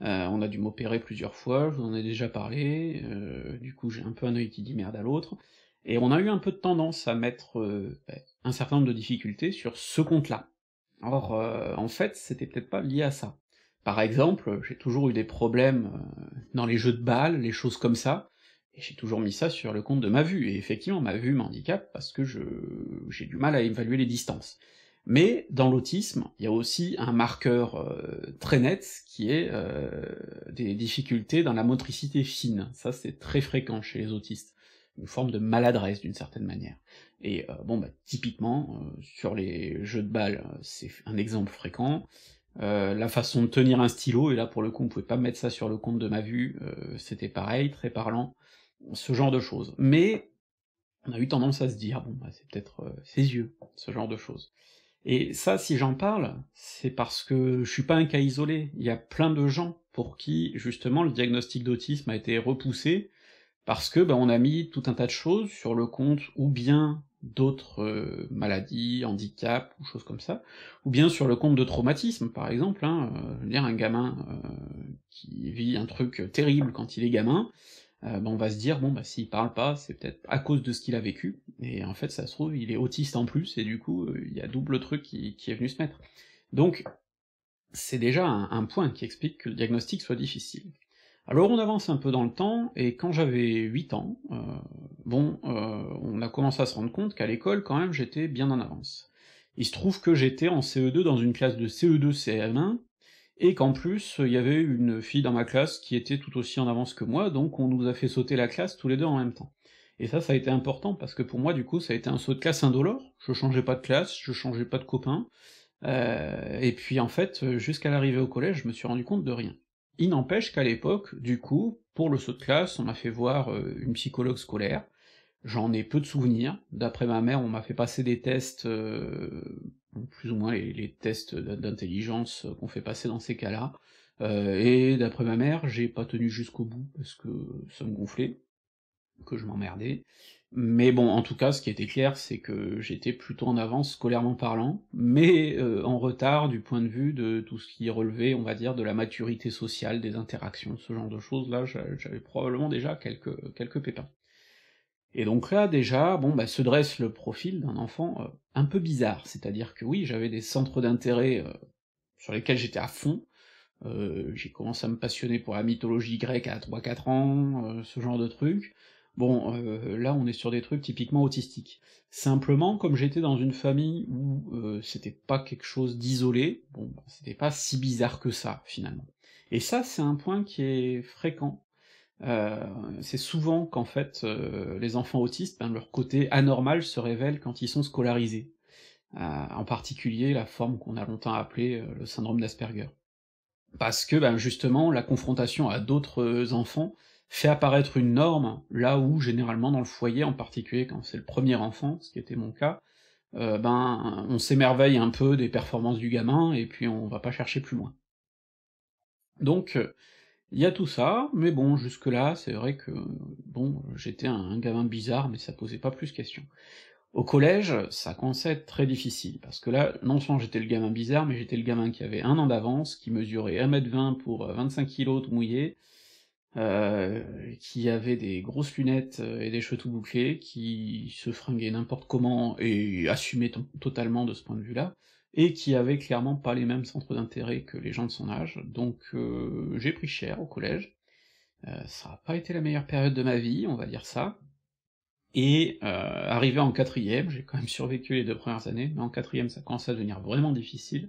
Euh, on a dû m'opérer plusieurs fois, je vous en ai déjà parlé, euh, du coup j'ai un peu un œil qui dit merde à l'autre, et on a eu un peu de tendance à mettre euh, un certain nombre de difficultés sur ce compte-là. Or, euh, en fait, c'était peut-être pas lié à ça. Par exemple, j'ai toujours eu des problèmes dans les jeux de balles, les choses comme ça, et j'ai toujours mis ça sur le compte de ma vue, et effectivement ma vue m'handicape parce que je j'ai du mal à évaluer les distances. Mais dans l'autisme, il y a aussi un marqueur euh, très net, qui est euh, des difficultés dans la motricité fine, ça c'est très fréquent chez les autistes, une forme de maladresse d'une certaine manière. Et euh, bon bah typiquement, euh, sur les jeux de balles, c'est un exemple fréquent. Euh, la façon de tenir un stylo, et là pour le coup on pouvait pas mettre ça sur le compte de ma vue, euh, c'était pareil, très parlant, ce genre de choses. Mais on a eu tendance à se dire, bon bah c'est peut-être euh, ses yeux, ce genre de choses. Et ça, si j'en parle, c'est parce que je suis pas un cas isolé, il y a plein de gens pour qui, justement, le diagnostic d'autisme a été repoussé, parce que bah, on a mis tout un tas de choses sur le compte, ou bien d'autres euh, maladies, handicaps, ou choses comme ça, ou bien sur le compte de traumatisme, par exemple, hein, euh, je veux dire, un gamin euh, qui vit un truc terrible quand il est gamin, euh, bah, on va se dire, bon bah s'il parle pas, c'est peut-être à cause de ce qu'il a vécu, et en fait ça se trouve, il est autiste en plus, et du coup il euh, y a double truc qui, qui est venu se mettre. Donc c'est déjà un, un point qui explique que le diagnostic soit difficile. Alors on avance un peu dans le temps, et quand j'avais huit ans, euh, bon, euh, on a commencé à se rendre compte qu'à l'école, quand même, j'étais bien en avance. Il se trouve que j'étais en C E deux dans une classe de C E deux C M un, et qu'en plus, il y avait une fille dans ma classe qui était tout aussi en avance que moi, donc on nous a fait sauter la classe tous les deux en même temps. Et ça, ça a été important, parce que pour moi, du coup, ça a été un saut de classe indolore, je changeais pas de classe, je changeais pas de copain, euh, et puis en fait, jusqu'à l'arrivée au collège, je me suis rendu compte de rien. Il n'empêche qu'à l'époque, du coup, pour le saut de classe, on m'a fait voir euh, une psychologue scolaire, j'en ai peu de souvenirs, d'après ma mère on m'a fait passer des tests, euh, plus ou moins les, les tests d'intelligence qu'on fait passer dans ces cas-là, euh, et d'après ma mère, j'ai pas tenu jusqu'au bout, parce que ça me gonflait, que je m'emmerdais, mais bon, en tout cas, ce qui était clair, c'est que j'étais plutôt en avance scolairement parlant, mais euh, en retard du point de vue de tout ce qui relevait, on va dire, de la maturité sociale, des interactions, ce genre de choses, là, j'avais probablement déjà quelques, quelques pépins. Et donc là, déjà, bon, bah, se dresse le profil d'un enfant euh, un peu bizarre, c'est-à-dire que oui, j'avais des centres d'intérêt euh, sur lesquels j'étais à fond, euh, j'ai commencé à me passionner pour la mythologie grecque à trois quatre ans, euh, ce genre de trucs. Bon, euh, là on est sur des trucs typiquement autistiques. Simplement, comme j'étais dans une famille où euh, c'était pas quelque chose d'isolé, bon, bah, c'était pas si bizarre que ça, finalement. Et ça, c'est un point qui est fréquent. Euh, c'est souvent qu'en fait, euh, les enfants autistes, ben, leur côté anormal se révèle quand ils sont scolarisés. Euh, en particulier la forme qu'on a longtemps appelée euh, le syndrome d'Asperger. Parce que, ben, justement, la confrontation à d'autres enfants fait apparaître une norme, là où, généralement, dans le foyer, en particulier quand c'est le premier enfant, ce qui était mon cas, euh, ben, on s'émerveille un peu des performances du gamin, et puis on va pas chercher plus loin. Donc, il y a tout ça, mais bon, jusque-là, c'est vrai que, bon, j'étais un, un gamin bizarre, mais ça posait pas plus question. Au collège, ça commençait à être très difficile, parce que là, non seulement j'étais le gamin bizarre, mais j'étais le gamin qui avait un an d'avance, qui mesurait un mètre vingt pour vingt-cinq kilos tout mouillé, Euh, qui avait des grosses lunettes et des cheveux tout bouclés, qui se fringuait n'importe comment et assumait totalement de ce point de vue-là, et qui avait clairement pas les mêmes centres d'intérêt que les gens de son âge, donc euh, j'ai pris cher au collège, euh, ça a pas été la meilleure période de ma vie, on va dire ça, et euh, arrivé en quatrième, j'ai quand même survécu les deux premières années, mais en quatrième ça commençait à devenir vraiment difficile,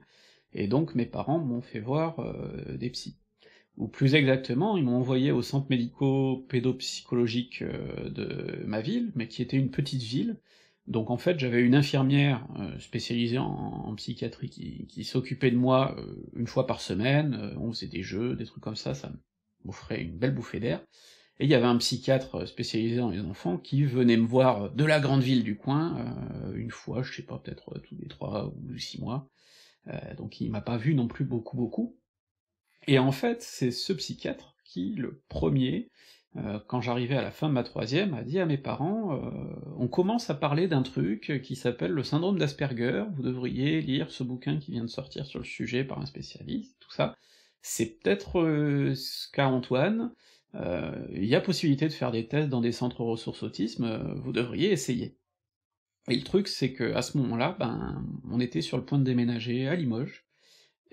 et donc mes parents m'ont fait voir euh, des psys. ou plus exactement, ils m'ont envoyé au centre médico-pédopsychologique de ma ville, mais qui était une petite ville, donc en fait j'avais une infirmière spécialisée en, en psychiatrie qui, qui s'occupait de moi une fois par semaine, on faisait des jeux, des trucs comme ça, ça m'offrait une belle bouffée d'air, et il y avait un psychiatre spécialisé dans les enfants qui venait me voir de la grande ville du coin, euh, une fois, je sais pas, peut-être tous les trois ou six mois, euh, donc il m'a pas vu non plus beaucoup beaucoup, et en fait c'est ce psychiatre qui, le premier, euh, quand j'arrivais à la fin de ma troisième, a dit à mes parents euh, « On commence à parler d'un truc qui s'appelle le syndrome d'Asperger, vous devriez lire ce bouquin qui vient de sortir sur le sujet par un spécialiste, tout ça, c'est peut-être euh, ce qu'a Antoine, il euh, y a possibilité de faire des tests dans des centres ressources autisme, euh, vous devriez essayer. » Et le truc, c'est que à ce moment-là, ben, on était sur le point de déménager à Limoges,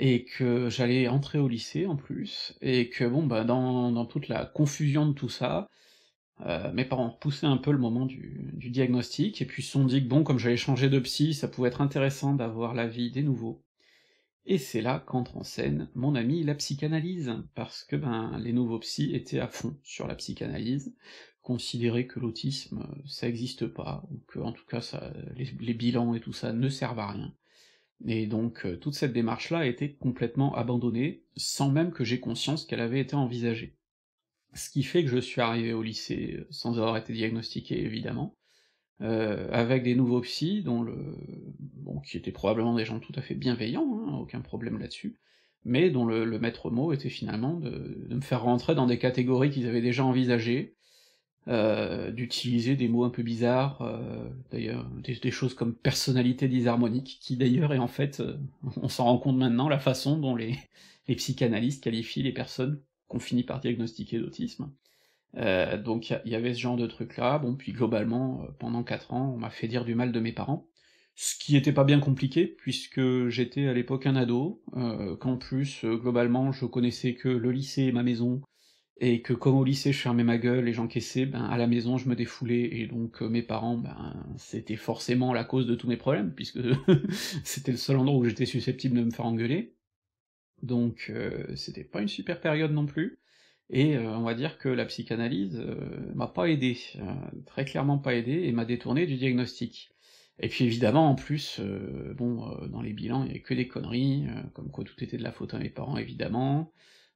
et que j'allais entrer au lycée en plus, et que bon ben dans, dans toute la confusion de tout ça, euh, mes parents repoussaient un peu le moment du, du diagnostic, et puis se sont dit que bon, comme j'allais changer de psy, ça pouvait être intéressant d'avoir l'avis des nouveaux. Et c'est là qu'entre en scène mon ami la psychanalyse, parce que ben les nouveaux psys étaient à fond sur la psychanalyse, considéraient que l'autisme ça existe pas, ou que en tout cas ça, les, les bilans et tout ça ne servent à rien, et donc euh, toute cette démarche-là a été complètement abandonnée, sans même que j'aie conscience qu'elle avait été envisagée. Ce qui fait que je suis arrivé au lycée sans avoir été diagnostiqué évidemment, Euh, avec des nouveaux psys, dont le... bon, qui étaient probablement des gens tout à fait bienveillants, hein, aucun problème là-dessus, mais dont le, le maître mot était finalement de, de me faire rentrer dans des catégories qu'ils avaient déjà envisagées, euh, d'utiliser des mots un peu bizarres, euh, d'ailleurs des, des choses comme personnalité disharmonique, qui d'ailleurs est en fait, euh, on s'en rend compte maintenant, la façon dont les, les psychanalystes qualifient les personnes qu'on finit par diagnostiquer d'autisme. Euh, donc il y, y avait ce genre de truc-là, bon, puis globalement, euh, pendant quatre ans, on m'a fait dire du mal de mes parents, ce qui était pas bien compliqué, puisque j'étais à l'époque un ado, euh, qu'en plus, euh, globalement, je connaissais que le lycée et ma maison, et que comme au lycée je fermais ma gueule et j'encaissais, ben à la maison je me défoulais, et donc euh, mes parents, ben c'était forcément la cause de tous mes problèmes, puisque c'était le seul endroit où j'étais susceptible de me faire engueuler, donc euh, c'était pas une super période non plus, et euh, on va dire que la psychanalyse euh, m'a pas aidé, euh, très clairement pas aidé, et m'a détourné du diagnostic. Et puis évidemment, en plus, euh, bon, euh, dans les bilans, il y avait que des conneries, euh, comme quoi tout était de la faute à mes parents, évidemment.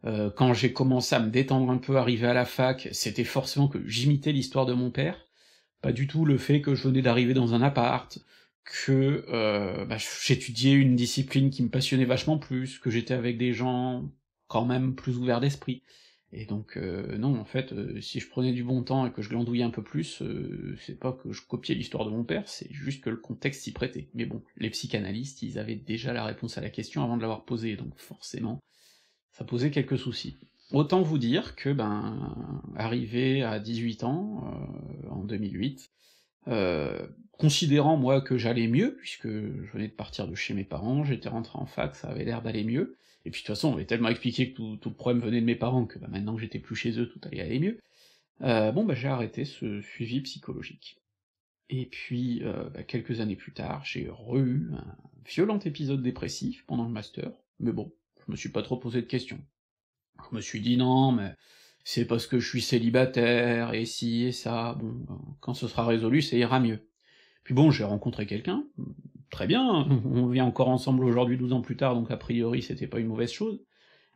Euh, quand j'ai commencé à me détendre un peu, arrivé à la fac, c'était forcément que j'imitais l'histoire de mon père, pas du tout le fait que je venais d'arriver dans un appart, que euh, bah, j'étudiais une discipline qui me passionnait vachement plus, que j'étais avec des gens quand même plus ouverts d'esprit. Et donc euh, non, en fait, euh, si je prenais du bon temps et que je glandouillais un peu plus, euh, c'est pas que je copiais l'histoire de mon père, c'est juste que le contexte s'y prêtait. Mais bon, les psychanalystes, ils avaient déjà la réponse à la question avant de l'avoir posée, donc forcément, ça posait quelques soucis. Autant vous dire que, ben, arrivé à dix-huit ans, euh, en deux mille huit, euh, considérant moi que j'allais mieux, puisque je venais de partir de chez mes parents, j'étais rentré en fac, ça avait l'air d'aller mieux, et puis de toute façon on m'avait tellement expliqué que tout, tout le problème venait de mes parents que bah, maintenant que j'étais plus chez eux, tout allait aller mieux, euh, bon bah j'ai arrêté ce suivi psychologique. Et puis euh, bah, quelques années plus tard, j'ai re-eu un violent épisode dépressif pendant le master, mais bon, je me suis pas trop posé de questions. Je me suis dit non, mais c'est parce que je suis célibataire, et ci et ça, bon, quand ce sera résolu, ça ira mieux. Puis bon, j'ai rencontré quelqu'un, très bien, on vit encore ensemble aujourd'hui douze ans plus tard, donc a priori c'était pas une mauvaise chose,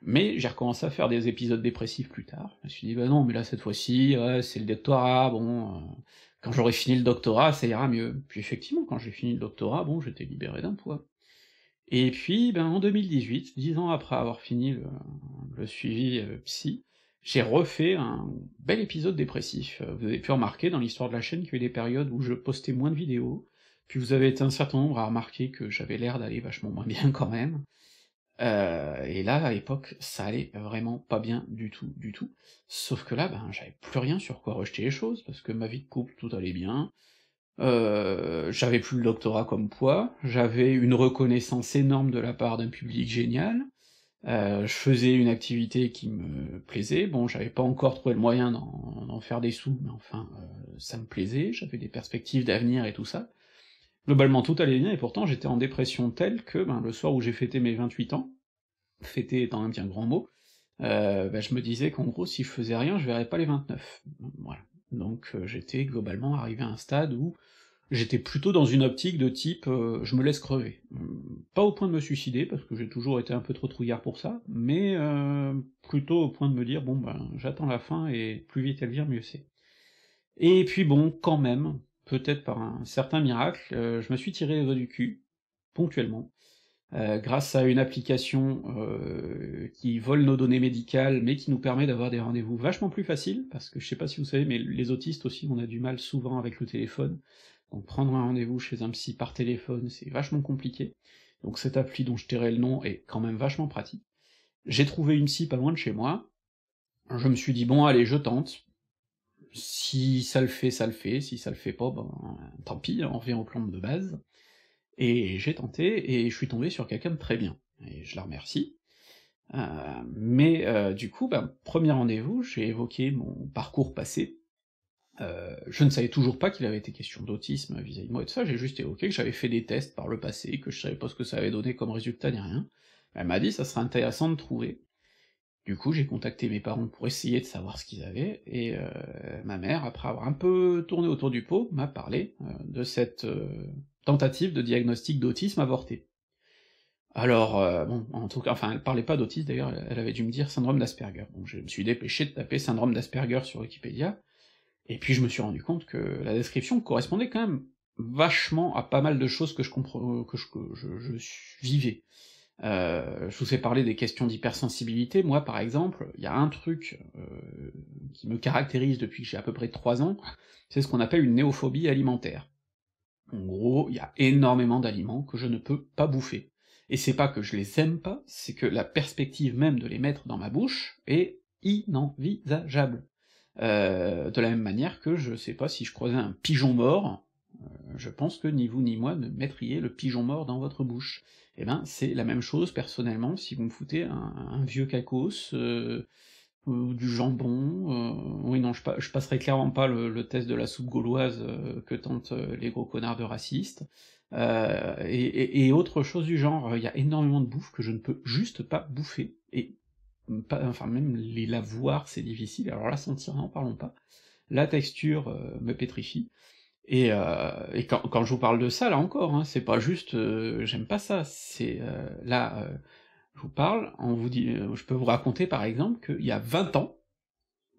mais j'ai recommencé à faire des épisodes dépressifs plus tard, je me suis dit bah non, mais là cette fois-ci, ouais, c'est le doctorat, bon, euh, quand j'aurai fini le doctorat, ça ira mieux. Puis effectivement, quand j'ai fini le doctorat, bon, j'étais libéré d'un poids. Et puis, ben en deux mille dix-huit, dix ans après avoir fini le, le suivi euh, psy, j'ai refait un bel épisode dépressif. Vous avez pu remarquer dans l'histoire de la chaîne qu'il y a eu des périodes où je postais moins de vidéos, puis vous avez été un certain nombre à remarquer que j'avais l'air d'aller vachement moins bien quand même, euh, et là, à l'époque, ça allait vraiment pas bien du tout, du tout, sauf que là, ben, j'avais plus rien sur quoi rejeter les choses, parce que ma vie de couple, tout allait bien, euh, j'avais plus le doctorat comme poids, j'avais une reconnaissance énorme de la part d'un public génial, Euh, je faisais une activité qui me plaisait, bon j'avais pas encore trouvé le moyen d'en faire des sous, mais enfin euh, ça me plaisait, j'avais des perspectives d'avenir et tout ça. Globalement tout allait bien, et pourtant j'étais en dépression telle que ben, le soir où j'ai fêté mes vingt-huit ans, fêté étant un bien grand mot, euh, bah, je me disais qu'en gros, si je faisais rien, je verrais pas les vingt-neuf. Voilà. Donc euh, j'étais globalement arrivé à un stade où j'étais plutôt dans une optique de type euh, je me laisse crever. Pas au point de me suicider, parce que j'ai toujours été un peu trop trouillard pour ça, mais euh, plutôt au point de me dire bon ben j'attends la fin, et plus vite elle vient, mieux c'est. Et puis bon, quand même, peut-être par un certain miracle, euh, je me suis tiré les os du cul, ponctuellement, euh, grâce à une application euh, qui vole nos données médicales, mais qui nous permet d'avoir des rendez-vous vachement plus faciles, parce que je sais pas si vous savez, mais les autistes aussi, on a du mal souvent avec le téléphone, donc prendre un rendez-vous chez un psy par téléphone, c'est vachement compliqué, donc cette appli dont je tairai le nom est quand même vachement pratique. J'ai trouvé une psy pas loin de chez moi, je me suis dit bon allez, je tente, si ça le fait, ça le fait, si ça le fait pas, ben tant pis, on revient au plan de base, et j'ai tenté, et je suis tombé sur quelqu'un de très bien, et je la remercie, euh, mais euh, du coup, ben, premier rendez-vous, j'ai évoqué mon parcours passé. Euh, je ne savais toujours pas qu'il avait été question d'autisme vis-à-vis de moi et tout ça, j'ai juste évoqué que j'avais fait des tests par le passé, que je savais pas ce que ça avait donné comme résultat ni rien. Elle m'a dit ça serait intéressant de trouver. Du coup j'ai contacté mes parents pour essayer de savoir ce qu'ils avaient, et euh, ma mère, après avoir un peu tourné autour du pot, m'a parlé euh, de cette euh, tentative de diagnostic d'autisme avorté. Alors, euh, bon, en tout cas, enfin, elle parlait pas d'autisme d'ailleurs, elle avait dû me dire syndrome d'Asperger, donc je me suis dépêché de taper syndrome d'Asperger sur Wikipédia, et puis je me suis rendu compte que la description correspondait quand même vachement à pas mal de choses que je compre... que, je... que je... je vivais. Euh, je vous ai parlé des questions d'hypersensibilité, moi par exemple, il y a un truc euh, qui me caractérise depuis que j'ai à peu près trois ans, c'est ce qu'on appelle une néophobie alimentaire. En gros, il y a énormément d'aliments que je ne peux pas bouffer. Et c'est pas que je les aime pas, c'est que la perspective même de les mettre dans ma bouche est inenvisageable. Euh, de la même manière que je sais pas, si je croisais un pigeon mort, euh, je pense que ni vous ni moi ne mettriez le pigeon mort dans votre bouche. Et ben c'est la même chose personnellement si vous me foutez un, un vieux cacos, euh, ou du jambon, euh, oui non, je, pa je passerai clairement pas le, le test de la soupe gauloise euh, que tentent euh, les gros connards de racistes, euh, et, et, et autre chose du genre, il y a énormément de bouffe que je ne peux juste pas bouffer, et pas, enfin même les la voir c'est difficile, alors la sentir n'en parlons pas, la texture euh, me pétrifie, et, euh, et quand, quand je vous parle de ça, là encore, hein, c'est pas juste euh, j'aime pas ça, c'est euh, là, euh, je vous parle, on vous dit, euh, je peux vous raconter par exemple qu'il y a vingt ans,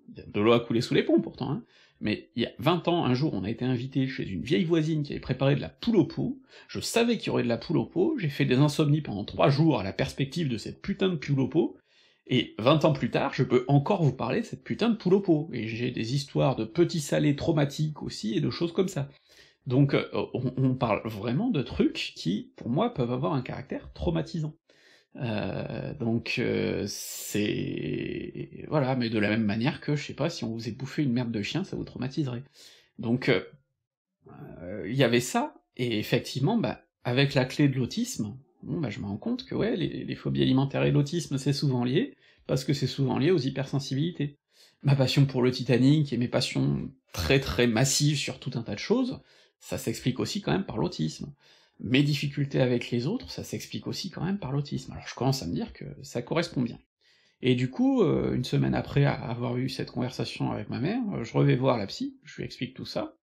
de l'eau a coulé sous les ponts pourtant, hein, mais il y a vingt ans, un jour, on a été invité chez une vieille voisine qui avait préparé de la poule au pot, je savais qu'il y aurait de la poule au pot, j'ai fait des insomnies pendant trois jours à la perspective de cette putain de poule au pot, et vingt ans plus tard, je peux encore vous parler de cette putain de poule au pot, et j'ai des histoires de petits salés traumatiques aussi, et de choses comme ça. Donc euh, on, on parle vraiment de trucs qui, pour moi, peuvent avoir un caractère traumatisant. Euh, donc euh, c'est... voilà, mais de la même manière que, je sais pas, si on vous ait bouffé une merde de chien, ça vous traumatiserait. Donc il euh, euh, y avait ça, et effectivement, bah, avec la clé de l'autisme, bon bah je me rends compte que ouais, les, les phobies alimentaires et l'autisme c'est souvent lié, parce que c'est souvent lié aux hypersensibilités. Ma passion pour le Titanic et mes passions très très massives sur tout un tas de choses, ça s'explique aussi quand même par l'autisme. Mes difficultés avec les autres, ça s'explique aussi quand même par l'autisme, alors je commence à me dire que ça correspond bien. Et du coup, euh, une semaine après avoir eu cette conversation avec ma mère, je revais voir la psy, je lui explique tout ça,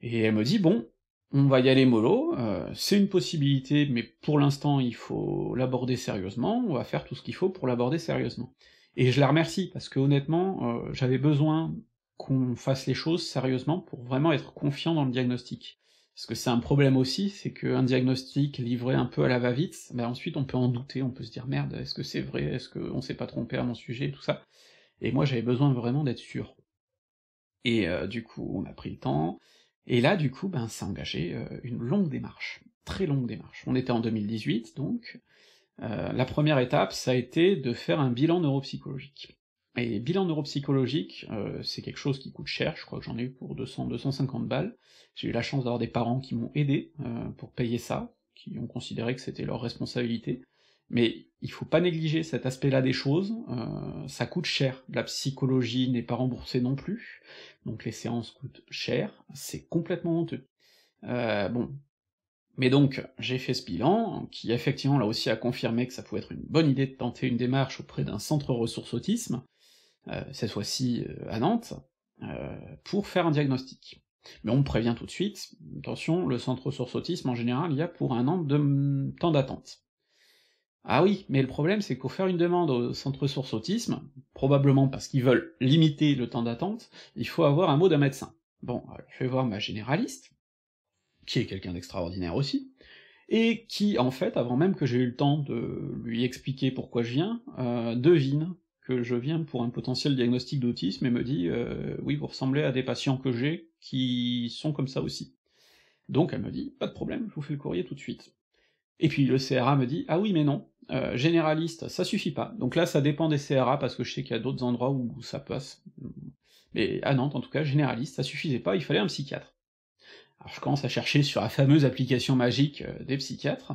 et elle me dit bon, on va y aller mollo, euh, c'est une possibilité, mais pour l'instant il faut l'aborder sérieusement, on va faire tout ce qu'il faut pour l'aborder sérieusement. Et je la remercie, parce que honnêtement, euh, j'avais besoin qu'on fasse les choses sérieusement pour vraiment être confiant dans le diagnostic. Parce que c'est un problème aussi, c'est qu'un diagnostic livré un peu à la va-vite, ben ensuite on peut en douter, on peut se dire merde, est-ce que c'est vrai, est-ce qu'on s'est pas trompé à mon sujet, tout ça. Et moi j'avais besoin vraiment d'être sûr. Et euh, du coup on a pris le temps, et là, du coup, ben, ça a engagé euh, une longue démarche, très longue démarche. On était en deux mille dix-huit, donc, euh, la première étape, ça a été de faire un bilan neuropsychologique. Et bilan neuropsychologique, euh, c'est quelque chose qui coûte cher, je crois que j'en ai eu pour deux cents, deux cent cinquante balles, j'ai eu la chance d'avoir des parents qui m'ont aidé euh, pour payer ça, qui ont considéré que c'était leur responsabilité, mais il faut pas négliger cet aspect-là des choses, euh, ça coûte cher, la psychologie n'est pas remboursée non plus, donc les séances coûtent cher, c'est complètement honteux. Euh, bon, Mais donc, j'ai fait ce bilan, qui effectivement là aussi a confirmé que ça pouvait être une bonne idée de tenter une démarche auprès d'un centre ressources autisme, euh, cette fois-ci à Nantes, euh, pour faire un diagnostic. Mais on me prévient tout de suite, attention, le centre ressources autisme en général, il y a pour un an de temps d'attente. Ah oui, mais le problème c'est qu'il faut faire une demande au centre ressources autisme, probablement parce qu'ils veulent limiter le temps d'attente, il faut avoir un mot d'un médecin. Bon, je vais voir ma généraliste, qui est quelqu'un d'extraordinaire aussi, et qui, en fait, avant même que j'ai eu le temps de lui expliquer pourquoi je viens, euh, devine que je viens pour un potentiel diagnostic d'autisme, et me dit euh, « oui, vous ressemblez à des patients que j'ai, qui sont comme ça aussi ». Donc elle me dit « pas de problème, je vous fais le courrier tout de suite ». Et puis le C R A me dit « ah oui, mais non, euh, généraliste, ça suffit pas ». Donc là, ça dépend des C R A, parce que je sais qu'il y a d'autres endroits où ça passe, mais à Nantes, en tout cas, généraliste, ça suffisait pas, il fallait un psychiatre. Alors je commence à chercher sur la fameuse application magique des psychiatres,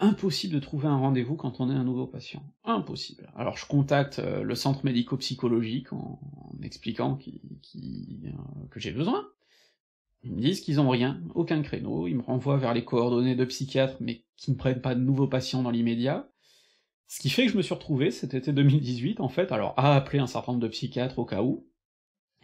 impossible de trouver un rendez-vous quand on est un nouveau patient, impossible. Alors je contacte le centre médico-psychologique en, en expliquant qui, qui, euh, que j'ai besoin, ils me disent qu'ils ont rien, aucun créneau, ils me renvoient vers les coordonnées de psychiatres mais qui ne prennent pas de nouveaux patients dans l'immédiat, ce qui fait que je me suis retrouvé cet été deux mille dix-huit en fait, alors à appeler un certain nombre de psychiatres au cas où,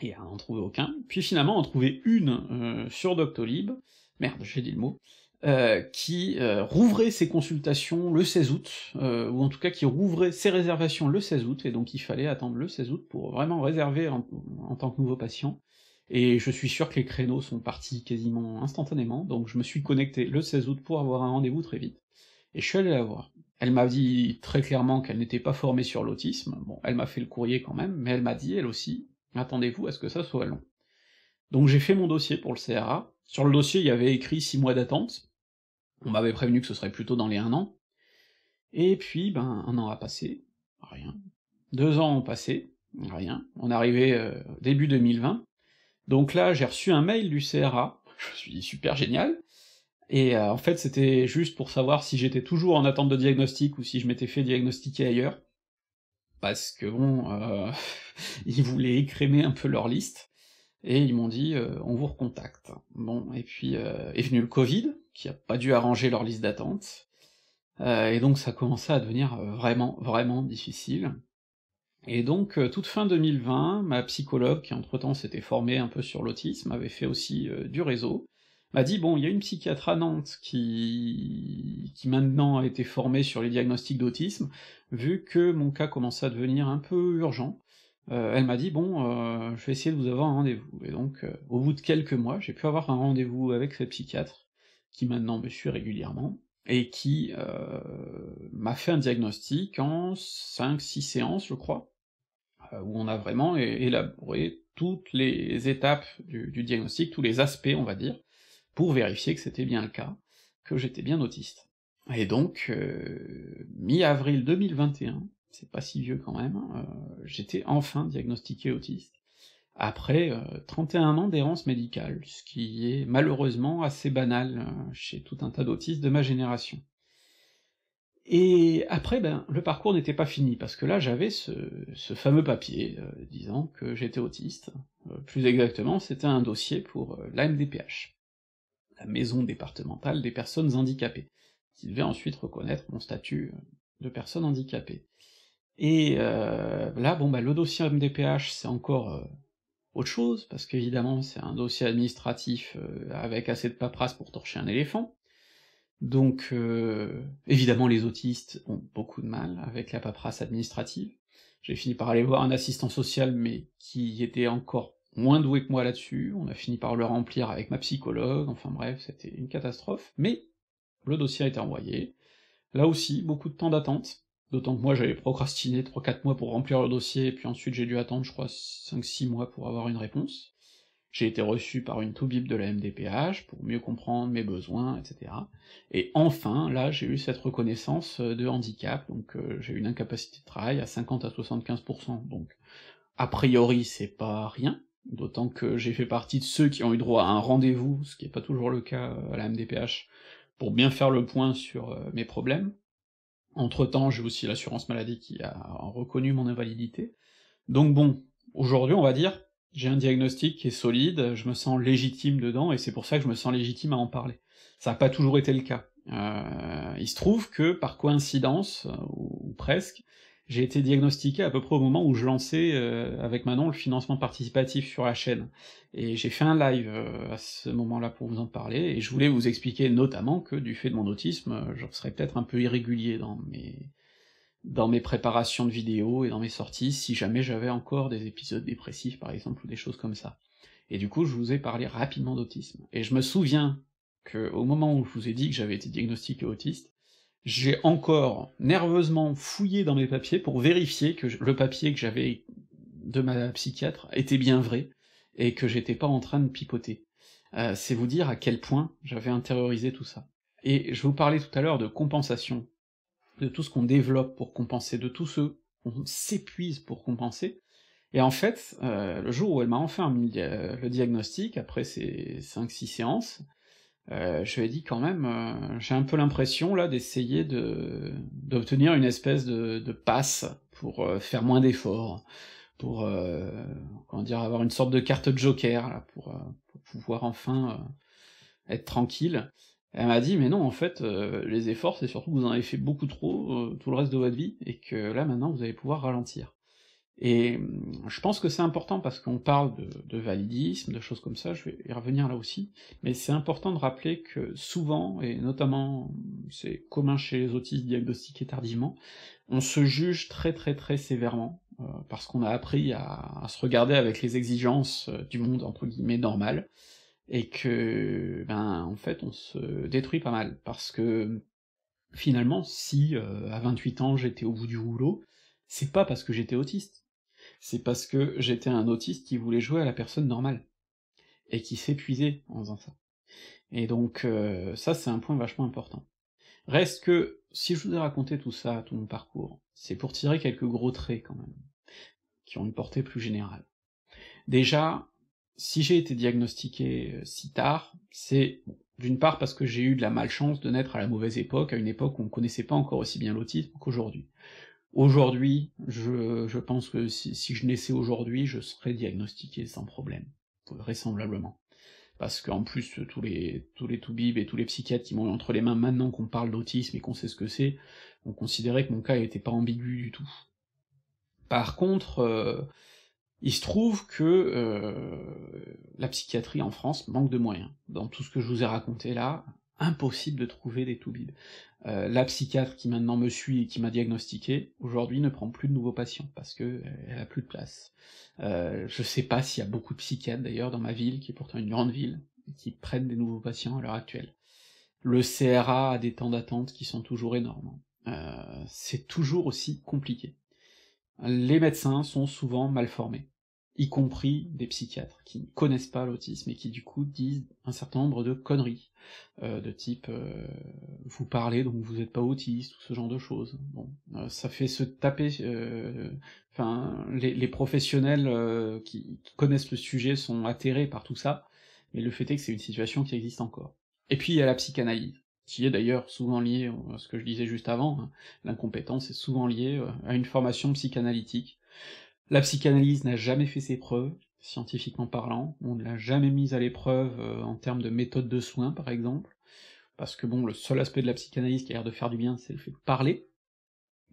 et à en trouver aucun, puis finalement en trouver une euh, sur Doctolib, merde, j'ai dit le mot, euh, qui euh, rouvrait ses consultations le seize août, euh, ou en tout cas qui rouvrait ses réservations le seize août, et donc il fallait attendre le seize août pour vraiment réserver en, en tant que nouveau patient, et je suis sûr que les créneaux sont partis quasiment instantanément, donc je me suis connecté le seize août pour avoir un rendez-vous très vite, et je suis allé la voir. Elle m'a dit très clairement qu'elle n'était pas formée sur l'autisme, bon, elle m'a fait le courrier quand même, mais elle m'a dit, elle aussi, attendez-vous à ce que ça soit long. Donc j'ai fait mon dossier pour le C R A, sur le dossier il y avait écrit six mois d'attente, on m'avait prévenu que ce serait plutôt dans les un an, et puis ben un an a passé, rien, deux ans ont passé, rien, on arrivait euh, début deux mille vingt, donc là j'ai reçu un mail du C R A, je suis super génial, et euh, en fait c'était juste pour savoir si j'étais toujours en attente de diagnostic ou si je m'étais fait diagnostiquer ailleurs, parce que bon, euh, ils voulaient écrémer un peu leur liste, et ils m'ont dit euh, on vous recontacte. Bon, et puis euh, est venu le Covid, qui a pas dû arranger leur liste d'attente, euh, et donc ça commençait à devenir vraiment, vraiment difficile. Et donc euh, toute fin deux mille vingt, ma psychologue, qui entre-temps s'était formée un peu sur l'autisme, avait fait aussi euh, du réseau, m'a dit bon, il y a une psychiatre à Nantes qui... qui maintenant a été formée sur les diagnostics d'autisme, vu que mon cas commençait à devenir un peu urgent, euh, elle m'a dit bon, euh, je vais essayer de vous avoir un rendez-vous, et donc euh, au bout de quelques mois, j'ai pu avoir un rendez-vous avec cette psychiatre, qui maintenant me suit régulièrement, et qui euh, m'a fait un diagnostic en cinq six séances, je crois, euh, où on a vraiment élaboré toutes les étapes du, du diagnostic, tous les aspects, on va dire, pour vérifier que c'était bien le cas, que j'étais bien autiste. Et donc, euh, mi-avril deux mille vingt et un, c'est pas si vieux quand même, euh, j'étais enfin diagnostiqué autiste, après euh, trente et un ans d'errance médicale, ce qui est malheureusement assez banal euh, chez tout un tas d'autistes de ma génération. Et après, ben, le parcours n'était pas fini, parce que là j'avais ce, ce fameux papier euh, disant que j'étais autiste, euh, plus exactement c'était un dossier pour euh, la M D P H. La maison départementale des personnes handicapées, qui devait ensuite reconnaître mon statut de personne handicapée. Et euh, là, bon bah le dossier M D P H, c'est encore euh, autre chose, parce qu'évidemment c'est un dossier administratif euh, avec assez de paperasse pour torcher un éléphant, donc euh, évidemment les autistes ont beaucoup de mal avec la paperasse administrative, j'ai fini par aller voir un assistant social, mais qui était encore moins doué que moi là-dessus, on a fini par le remplir avec ma psychologue, enfin bref, c'était une catastrophe, mais le dossier a été envoyé, là aussi, beaucoup de temps d'attente, d'autant que moi j'avais procrastiné trois quatre mois pour remplir le dossier, et puis ensuite j'ai dû attendre je crois cinq six mois pour avoir une réponse, j'ai été reçu par une toubib de la M D P H pour mieux comprendre mes besoins, et cetera, et enfin, là j'ai eu cette reconnaissance de handicap, donc euh, j'ai eu une incapacité de travail à cinquante à soixante-quinze pour cent, donc a priori c'est pas rien, d'autant que j'ai fait partie de ceux qui ont eu droit à un rendez-vous, ce qui n'est pas toujours le cas à la M D P H, pour bien faire le point sur mes problèmes. Entre-temps, j'ai aussi l'assurance maladie qui a reconnu mon invalidité. Donc bon, aujourd'hui on va dire, j'ai un diagnostic qui est solide, je me sens légitime dedans, et c'est pour ça que je me sens légitime à en parler. Ça n'a pas toujours été le cas. Euh, il se trouve que, par coïncidence, ou, ou presque, j'ai été diagnostiqué à peu près au moment où je lançais euh, avec Manon le financement participatif sur la chaîne, et j'ai fait un live euh, à ce moment-là pour vous en parler, et je voulais vous expliquer notamment que du fait de mon autisme, je serais peut-être un peu irrégulier dans mes... dans mes préparations de vidéos et dans mes sorties, si jamais j'avais encore des épisodes dépressifs par exemple, ou des choses comme ça. Et du coup je vous ai parlé rapidement d'autisme, et je me souviens que au moment où je vous ai dit que j'avais été diagnostiqué autiste, j'ai encore nerveusement fouillé dans mes papiers pour vérifier que je... le papier que j'avais de ma psychiatre était bien vrai, et que j'étais pas en train de pipoter. Euh, c'est vous dire à quel point j'avais intériorisé tout ça. Et je vous parlais tout à l'heure de compensation, de tout ce qu'on développe pour compenser, de tout ce qu'on s'épuise pour compenser, et en fait, euh, le jour où elle m'a enfin mis le diagnostic, après ces cinq six séances, Euh, je lui ai dit quand même, euh, j'ai un peu l'impression là d'essayer de d'obtenir une espèce de, de passe pour euh, faire moins d'efforts, pour euh, comment dire, avoir une sorte de carte de joker là, pour, euh, pour pouvoir enfin euh, être tranquille. Et elle m'a dit mais non, en fait euh, les efforts c'est surtout que vous en avez fait beaucoup trop euh, tout le reste de votre vie, et que là maintenant vous allez pouvoir ralentir. Et je pense que c'est important, parce qu'on parle de, de validisme, de choses comme ça, je vais y revenir là aussi, mais c'est important de rappeler que souvent, et notamment c'est commun chez les autistes diagnostiqués tardivement, on se juge très très très sévèrement, euh, parce qu'on a appris à, à se regarder avec les exigences du monde entre guillemets normal, et que, ben, en fait on se détruit pas mal, parce que finalement, si euh, à vingt-huit ans j'étais au bout du rouleau, c'est pas parce que j'étais autiste, c'est parce que j'étais un autiste qui voulait jouer à la personne normale, et qui s'épuisait en faisant ça. Et donc euh, ça c'est un point vachement important. Reste que, si je vous ai raconté tout ça, tout mon parcours, c'est pour tirer quelques gros traits quand même, qui ont une portée plus générale. Déjà, si j'ai été diagnostiqué si tard, c'est d'une part parce que j'ai eu de la malchance de naître à la mauvaise époque, à une époque où on connaissait pas encore aussi bien l'autisme qu'aujourd'hui. Aujourd'hui, je, je pense que si, si je naissais aujourd'hui, je serais diagnostiqué sans problème, vraisemblablement. Parce qu'en plus, tous les tous les toubibs et tous les psychiatres qui m'ont eu entre les mains maintenant qu'on parle d'autisme et qu'on sait ce que c'est, ont considéré que mon cas était pas ambigu du tout. Par contre, euh, il se trouve que euh, la psychiatrie en France manque de moyens. Dans tout ce que je vous ai raconté là, impossible de trouver des toubibs. Euh, la psychiatre qui maintenant me suit et qui m'a diagnostiqué, aujourd'hui ne prend plus de nouveaux patients, parce que euh, elle a plus de place. Euh, je sais pas s'il y a beaucoup de psychiatres d'ailleurs dans ma ville, qui est pourtant une grande ville, qui prennent des nouveaux patients à l'heure actuelle. Le C R A a des temps d'attente qui sont toujours énormes. Euh, c'est toujours aussi compliqué. Les médecins sont souvent mal formés, y compris des psychiatres, qui ne connaissent pas l'autisme, et qui du coup disent un certain nombre de conneries, euh, de type euh, « vous parlez donc vous êtes pas autiste », ou ce genre de choses. Bon, euh, ça fait se taper... Enfin, euh, les, les professionnels euh, qui, qui connaissent le sujet sont atterrés par tout ça, mais le fait est que c'est une situation qui existe encore. Et puis il y a la psychanalyse, qui est d'ailleurs souvent liée à ce que je disais juste avant, hein, l'incompétence est souvent liée à une formation psychanalytique. La psychanalyse n'a jamais fait ses preuves, scientifiquement parlant, on ne l'a jamais mise à l'épreuve euh, en termes de méthode de soins, par exemple, parce que bon, le seul aspect de la psychanalyse qui a l'air de faire du bien, c'est le fait de parler,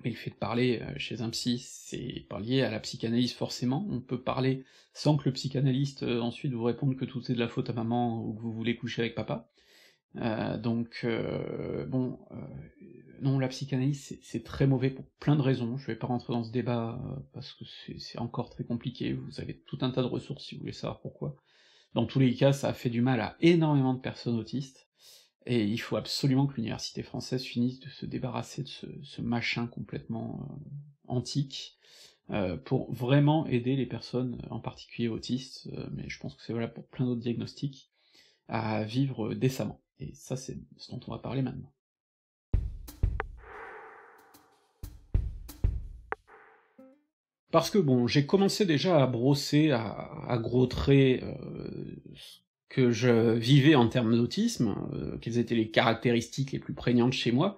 mais le fait de parler euh, chez un psy, c'est pas lié à la psychanalyse forcément, on peut parler sans que le psychanalyste euh, ensuite vous réponde que tout est de la faute à maman, ou que vous voulez coucher avec papa, euh, donc euh, bon... Euh, non, la psychanalyse c'est très mauvais pour plein de raisons, je vais pas rentrer dans ce débat euh, parce que c'est encore très compliqué, vous avez tout un tas de ressources si vous voulez savoir pourquoi. Dans tous les cas, ça a fait du mal à énormément de personnes autistes, et il faut absolument que l'université française finisse de se débarrasser de ce, ce machin complètement euh, antique, euh, pour vraiment aider les personnes, en particulier autistes, euh, mais je pense que c'est valable pour plein d'autres diagnostics, à vivre décemment, et ça c'est ce dont on va parler maintenant. Parce que bon, j'ai commencé déjà à brosser à, à gros traits euh, ce que je vivais en termes d'autisme, euh, quelles étaient les caractéristiques les plus prégnantes chez moi,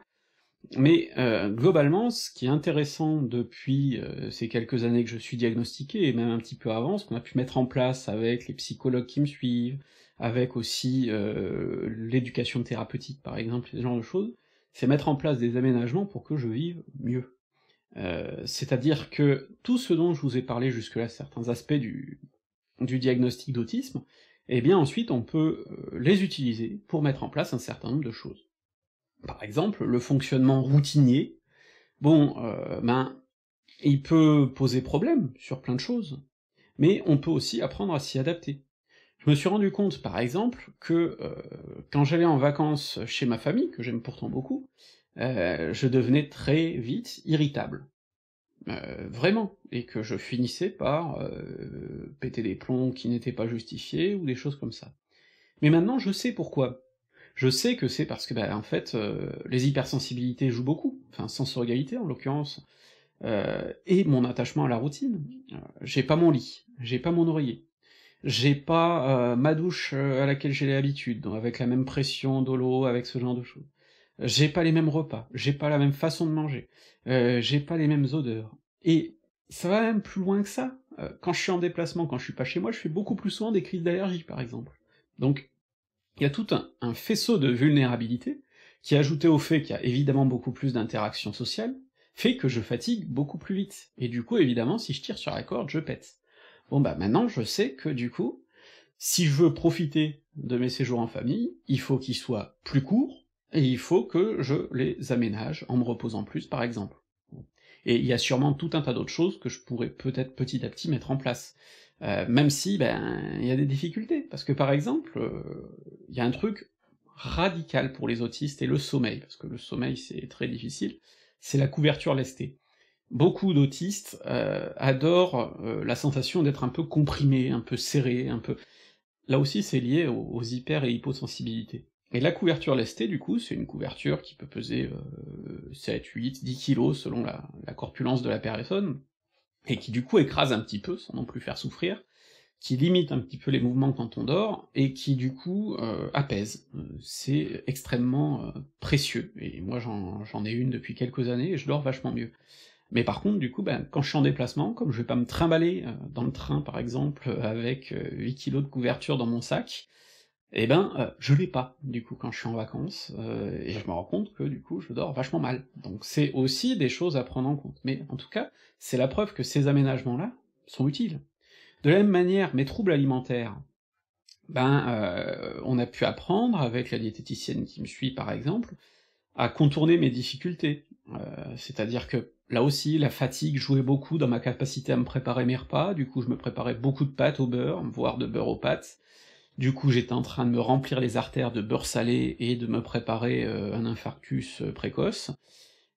Mais euh, globalement, ce qui est intéressant depuis euh, ces quelques années que je suis diagnostiqué, et même un petit peu avant, ce qu'on a pu mettre en place avec les psychologues qui me suivent, avec aussi euh, l'éducation thérapeutique par exemple, ce genre de choses, c'est mettre en place des aménagements pour que je vive mieux. Euh, c'est-à-dire que tout ce dont je vous ai parlé jusque-là, certains aspects du, du diagnostic d'autisme, eh bien ensuite on peut les utiliser pour mettre en place un certain nombre de choses. Par exemple, le fonctionnement routinier, bon, euh, ben, il peut poser problème sur plein de choses, mais on peut aussi apprendre à s'y adapter. Je me suis rendu compte, par exemple, que euh, quand j'allais en vacances chez ma famille, que j'aime pourtant beaucoup, euh, je devenais très vite irritable. Euh, vraiment, et que je finissais par euh, péter des plombs qui n'étaient pas justifiés, ou des choses comme ça. Mais maintenant, je sais pourquoi. Je sais que c'est parce que, bah, en fait, euh, les hypersensibilités jouent beaucoup, enfin sensorialité en l'occurrence, euh, et mon attachement à la routine. Euh, j'ai pas mon lit, j'ai pas mon oreiller, j'ai pas euh, ma douche à laquelle j'ai l'habitude, donc avec la même pression d'eau l'eau, avec ce genre de choses. J'ai pas les mêmes repas, j'ai pas la même façon de manger, euh, j'ai pas les mêmes odeurs. Et ça va même plus loin que ça. Euh, quand je suis en déplacement, quand je suis pas chez moi, je fais beaucoup plus souvent des crises d'allergie, par exemple. Donc, il y a tout un, un faisceau de vulnérabilité, qui ajouté au fait qu'il y a évidemment beaucoup plus d'interactions sociales, fait que je fatigue beaucoup plus vite, et du coup évidemment si je tire sur la corde, je pète. Bon bah maintenant je sais que du coup, si je veux profiter de mes séjours en famille, il faut qu'ils soient plus courts, et il faut que je les aménage en me reposant plus par exemple. Et il y a sûrement tout un tas d'autres choses que je pourrais peut-être petit à petit mettre en place. Euh, même si, ben, il y a des difficultés, parce que par exemple, il y a un truc radical pour les autistes, et le sommeil, parce que le sommeil c'est très difficile, c'est la couverture lestée. Beaucoup d'autistes euh, adorent euh, la sensation d'être un peu comprimé, un peu serré, un peu... Là aussi c'est lié aux, aux hyper- et hyposensibilités. Et la couverture lestée, du coup, c'est une couverture qui peut peser euh, sept, huit, dix kilos selon la, la corpulence de la personne, et qui du coup écrase un petit peu, sans non plus faire souffrir, qui limite un petit peu les mouvements quand on dort, et qui du coup euh, apaise. C'est extrêmement euh, précieux, et moi j'en ai une depuis quelques années, et je dors vachement mieux. Mais par contre, du coup, ben, quand je suis en déplacement, comme je vais pas me trimballer euh, dans le train par exemple, euh, avec euh, huit kilos de couverture dans mon sac, eh ben, euh, je l'ai pas, du coup, quand je suis en vacances, euh, et je me rends compte que, du coup, je dors vachement mal. Donc c'est aussi des choses à prendre en compte, mais en tout cas, c'est la preuve que ces aménagements-là sont utiles. De la même manière, mes troubles alimentaires, ben, euh, on a pu apprendre, avec la diététicienne qui me suit par exemple, à contourner mes difficultés, euh, c'est-à-dire que, là aussi, la fatigue jouait beaucoup dans ma capacité à me préparer mes repas, du coup je me préparais beaucoup de pâtes au beurre, voire de beurre aux pâtes, du coup j'étais en train de me remplir les artères de beurre salé et de me préparer euh, un infarctus euh, précoce,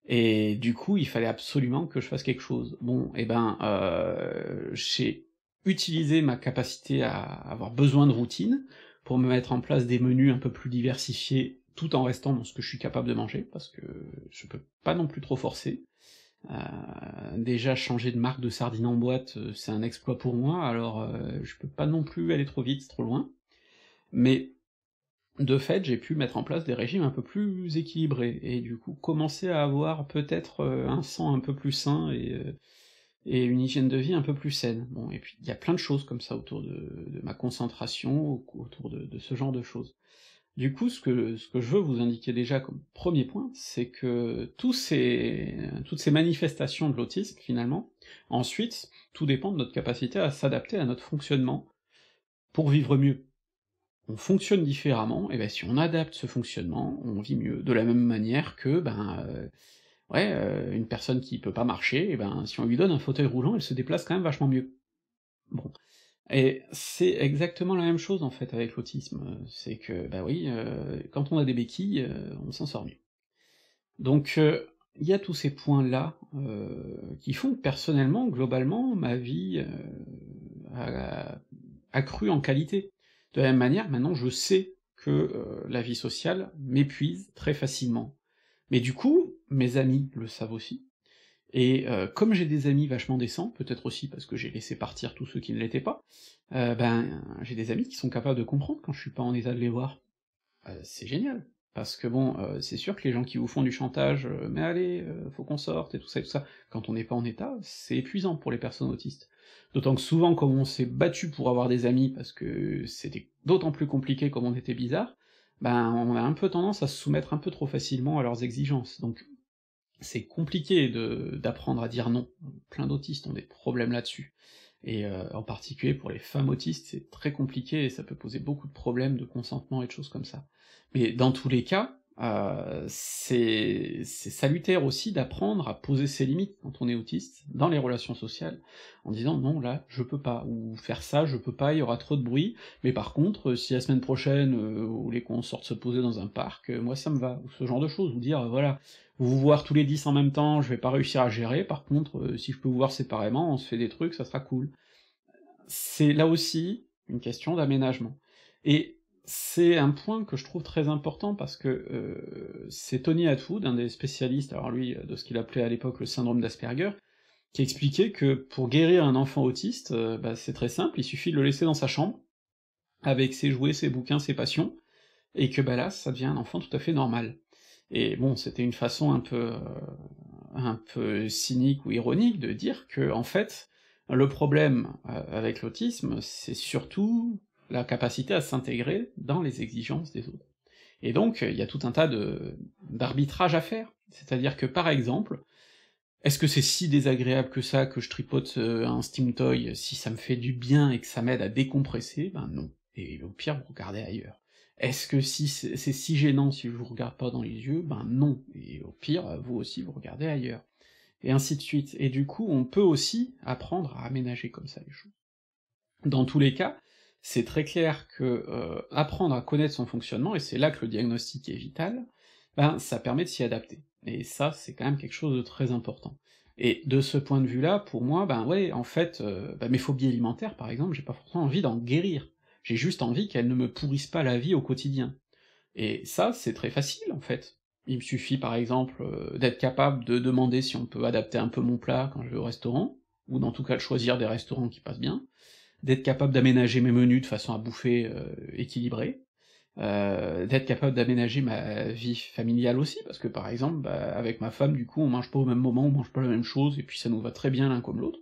et du coup il fallait absolument que je fasse quelque chose. Bon, et eh ben, euh, j'ai utilisé ma capacité à avoir besoin de routine pour me mettre en place des menus un peu plus diversifiés, tout en restant dans ce que je suis capable de manger, parce que je peux pas non plus trop forcer. Euh, déjà changer de marque de sardines en boîte, c'est un exploit pour moi, alors euh, je peux pas non plus aller trop vite, trop loin. Mais de fait, j'ai pu mettre en place des régimes un peu plus équilibrés, et du coup commencer à avoir peut-être un sang un peu plus sain, et, et une hygiène de vie un peu plus saine. Bon, et puis il y a plein de choses comme ça autour de, de ma concentration, autour de, de ce genre de choses. Du coup, ce que, ce que je veux vous indiquer déjà comme premier point, c'est que tous ces, toutes ces manifestations de l'autisme, finalement, ensuite, tout dépend de notre capacité à s'adapter à notre fonctionnement pour vivre mieux. On fonctionne différemment, et ben si on adapte ce fonctionnement, on vit mieux, de la même manière que, ben, euh, ouais, euh, une personne qui peut pas marcher, et ben si on lui donne un fauteuil roulant, elle se déplace quand même vachement mieux. Bon. Et c'est exactement la même chose en fait avec l'autisme, c'est que, bah oui, euh, quand on a des béquilles, euh, on s'en sort mieux. Donc il euh, y a tous ces points-là euh, qui font que personnellement, globalement, ma vie euh, a accru en qualité. De la même manière, maintenant je sais que euh, la vie sociale m'épuise très facilement. Mais du coup, mes amis le savent aussi, et euh, comme j'ai des amis vachement décents, peut-être aussi parce que j'ai laissé partir tous ceux qui ne l'étaient pas, euh, ben j'ai des amis qui sont capables de comprendre quand je suis pas en état de les voir. Euh, c'est génial, Parce que bon, euh, c'est sûr que les gens qui vous font du chantage, euh, mais allez, euh, faut qu'on sorte, et tout ça, et tout ça, quand on n'est pas en état, c'est épuisant pour les personnes autistes. D'autant que souvent, comme on s'est battu pour avoir des amis, parce que c'était d'autant plus compliqué comme on était bizarre, ben on a un peu tendance à se soumettre un peu trop facilement à leurs exigences, donc c'est compliqué de d'apprendre à dire non. Plein d'autistes ont des problèmes là-dessus, et euh, en particulier pour les femmes autistes, c'est très compliqué, et ça peut poser beaucoup de problèmes de consentement et de choses comme ça. Mais dans tous les cas, euh, c'est salutaire aussi d'apprendre à poser ses limites quand on est autiste, dans les relations sociales, en disant « non, là, je peux pas », ou « faire ça, je peux pas, il y aura trop de bruit, mais par contre, si la semaine prochaine, euh, vous voulez qu'on sorte se poser dans un parc, euh, moi ça me va », ou ce genre de choses, ou dire « voilà, vous voir tous les dix en même temps, je vais pas réussir à gérer, par contre, euh, si je peux vous voir séparément, on se fait des trucs, ça sera cool ». C'est là aussi une question d'aménagement. Et c'est un point que je trouve très important, parce que euh, c'est Tony Attwood, un des spécialistes, alors lui, de ce qu'il appelait à l'époque le syndrome d'Asperger, qui expliquait que pour guérir un enfant autiste, euh, bah, c'est très simple, il suffit de le laisser dans sa chambre, avec ses jouets, ses bouquins, ses passions, et que bah là, ça devient un enfant tout à fait normal. Et bon, c'était une façon un peu, euh, un peu cynique ou ironique de dire que, en fait, le problème euh, avec l'autisme, c'est surtout la capacité à s'intégrer dans les exigences des autres. Et donc, il y a tout un tas d'arbitrages à faire, c'est-à-dire que par exemple, est-ce que c'est si désagréable que ça que je tripote un Steam Toy si ça me fait du bien et que ça m'aide à décompresser? Ben non, et au pire, vous regardez ailleurs. Est-ce que si c'est si gênant si je vous regarde pas dans les yeux? Ben non, et au pire, vous aussi vous regardez ailleurs. Et ainsi de suite, et du coup on peut aussi apprendre à aménager comme ça les choses. Dans tous les cas, c'est très clair que euh, apprendre à connaître son fonctionnement, et c'est là que le diagnostic est vital, ben ça permet de s'y adapter, et ça c'est quand même quelque chose de très important. Et de ce point de vue-là, pour moi, ben ouais, en fait, euh, ben mes phobies alimentaires par exemple, j'ai pas forcément envie d'en guérir, j'ai juste envie qu'elles ne me pourrissent pas la vie au quotidien. Et ça, c'est très facile en fait. Il me suffit par exemple euh, d'être capable de demander si on peut adapter un peu mon plat quand je vais au restaurant, ou dans tout cas de choisir des restaurants qui passent bien, d'être capable d'aménager mes menus de façon à bouffer euh, équilibré, euh, d'être capable d'aménager ma vie familiale aussi, parce que par exemple, bah, avec ma femme, du coup, on mange pas au même moment, on mange pas la même chose, et puis ça nous va très bien l'un comme l'autre,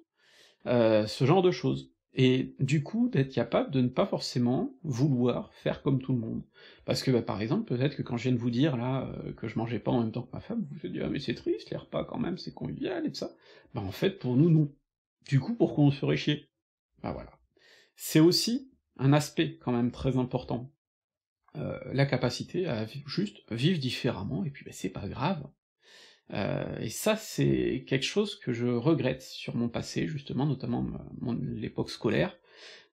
euh, ce genre de choses. Et du coup, d'être capable de ne pas forcément vouloir faire comme tout le monde. Parce que bah, par exemple, peut-être que quand je viens de vous dire là euh, que je mangeais pas en même temps que ma femme, vous vous dites « ah mais c'est triste, les repas quand même, c'est convivial, et tout ça », bah en fait, pour nous, non. Du coup, pourquoi on se ferait chier? Bah voilà. C'est aussi un aspect quand même très important, euh, la capacité à vivre, juste vivre différemment, et puis ben c'est pas grave, euh, et ça c'est quelque chose que je regrette sur mon passé, justement, notamment l'époque scolaire,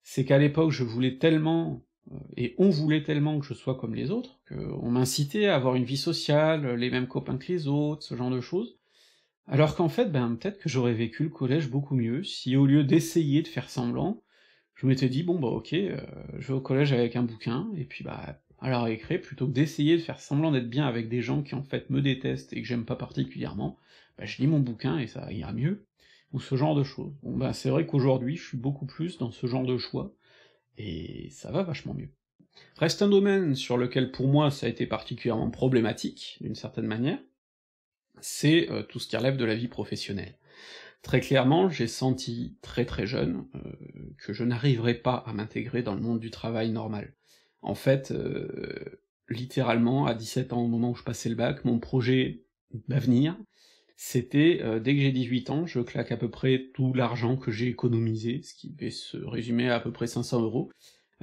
c'est qu'à l'époque je voulais tellement, euh, et on voulait tellement que je sois comme les autres, qu'on m'incitait à avoir une vie sociale, les mêmes copains que les autres, ce genre de choses, alors qu'en fait, ben peut-être que j'aurais vécu le collège beaucoup mieux, si au lieu d'essayer de faire semblant, je m'étais dit, bon bah ok, euh, je vais au collège avec un bouquin, et puis bah, à la récré, plutôt que d'essayer de faire semblant d'être bien avec des gens qui en fait me détestent et que j'aime pas particulièrement, bah je lis mon bouquin et ça ira mieux, ou ce genre de choses. Bon bah c'est vrai qu'aujourd'hui je suis beaucoup plus dans ce genre de choix, et ça va vachement mieux. Reste un domaine sur lequel pour moi ça a été particulièrement problématique, d'une certaine manière, c'est euh, tout ce qui relève de la vie professionnelle. Très clairement, j'ai senti très très jeune euh, que je n'arriverais pas à m'intégrer dans le monde du travail normal. En fait, euh, littéralement, à dix-sept ans, au moment où je passais le bac, mon projet d'avenir, c'était, euh, dès que j'ai dix-huit ans, je claque à peu près tout l'argent que j'ai économisé, ce qui devait se résumer à à peu près cinq cents euros,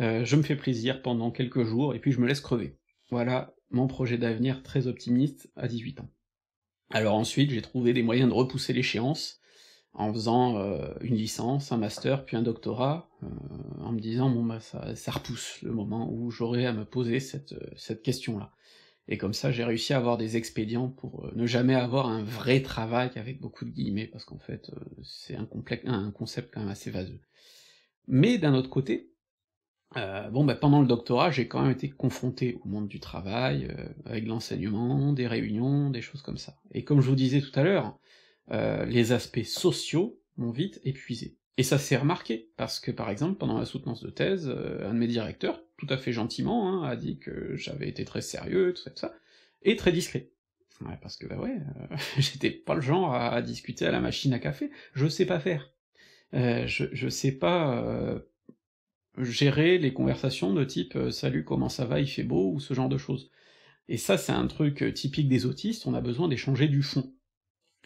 euh, je me fais plaisir pendant quelques jours, et puis je me laisse crever. Voilà mon projet d'avenir très optimiste à dix-huit ans. Alors ensuite, j'ai trouvé des moyens de repousser l'échéance, en faisant euh, une licence, un master, puis un doctorat, euh, en me disant « bon bah ça, ça repousse le moment où j'aurai à me poser cette, cette question-là ». Et comme ça j'ai réussi à avoir des expédients pour euh, ne jamais avoir un vrai travail avec beaucoup de guillemets, parce qu'en fait euh, c'est un, un concept quand même assez vaseux. Mais d'un autre côté, euh, bon bah pendant le doctorat j'ai quand même été confronté au monde du travail, euh, avec l'enseignement, des réunions, des choses comme ça. Et comme je vous disais tout à l'heure, Euh, les aspects sociaux m'ont vite épuisé. Et ça s'est remarqué, parce que par exemple, pendant la soutenance de thèse, euh, un de mes directeurs, tout à fait gentiment, hein, a dit que j'avais été très sérieux, tout ça, tout ça, et très discret. Ouais, parce que bah ouais, euh, j'étais pas le genre à, à discuter à la machine à café, je sais pas faire. Euh, je, je sais pas euh, gérer les conversations de type euh, « salut, comment ça va, il fait beau » ou ce genre de choses. Et ça, c'est un truc typique des autistes, on a besoin d'échanger du fond.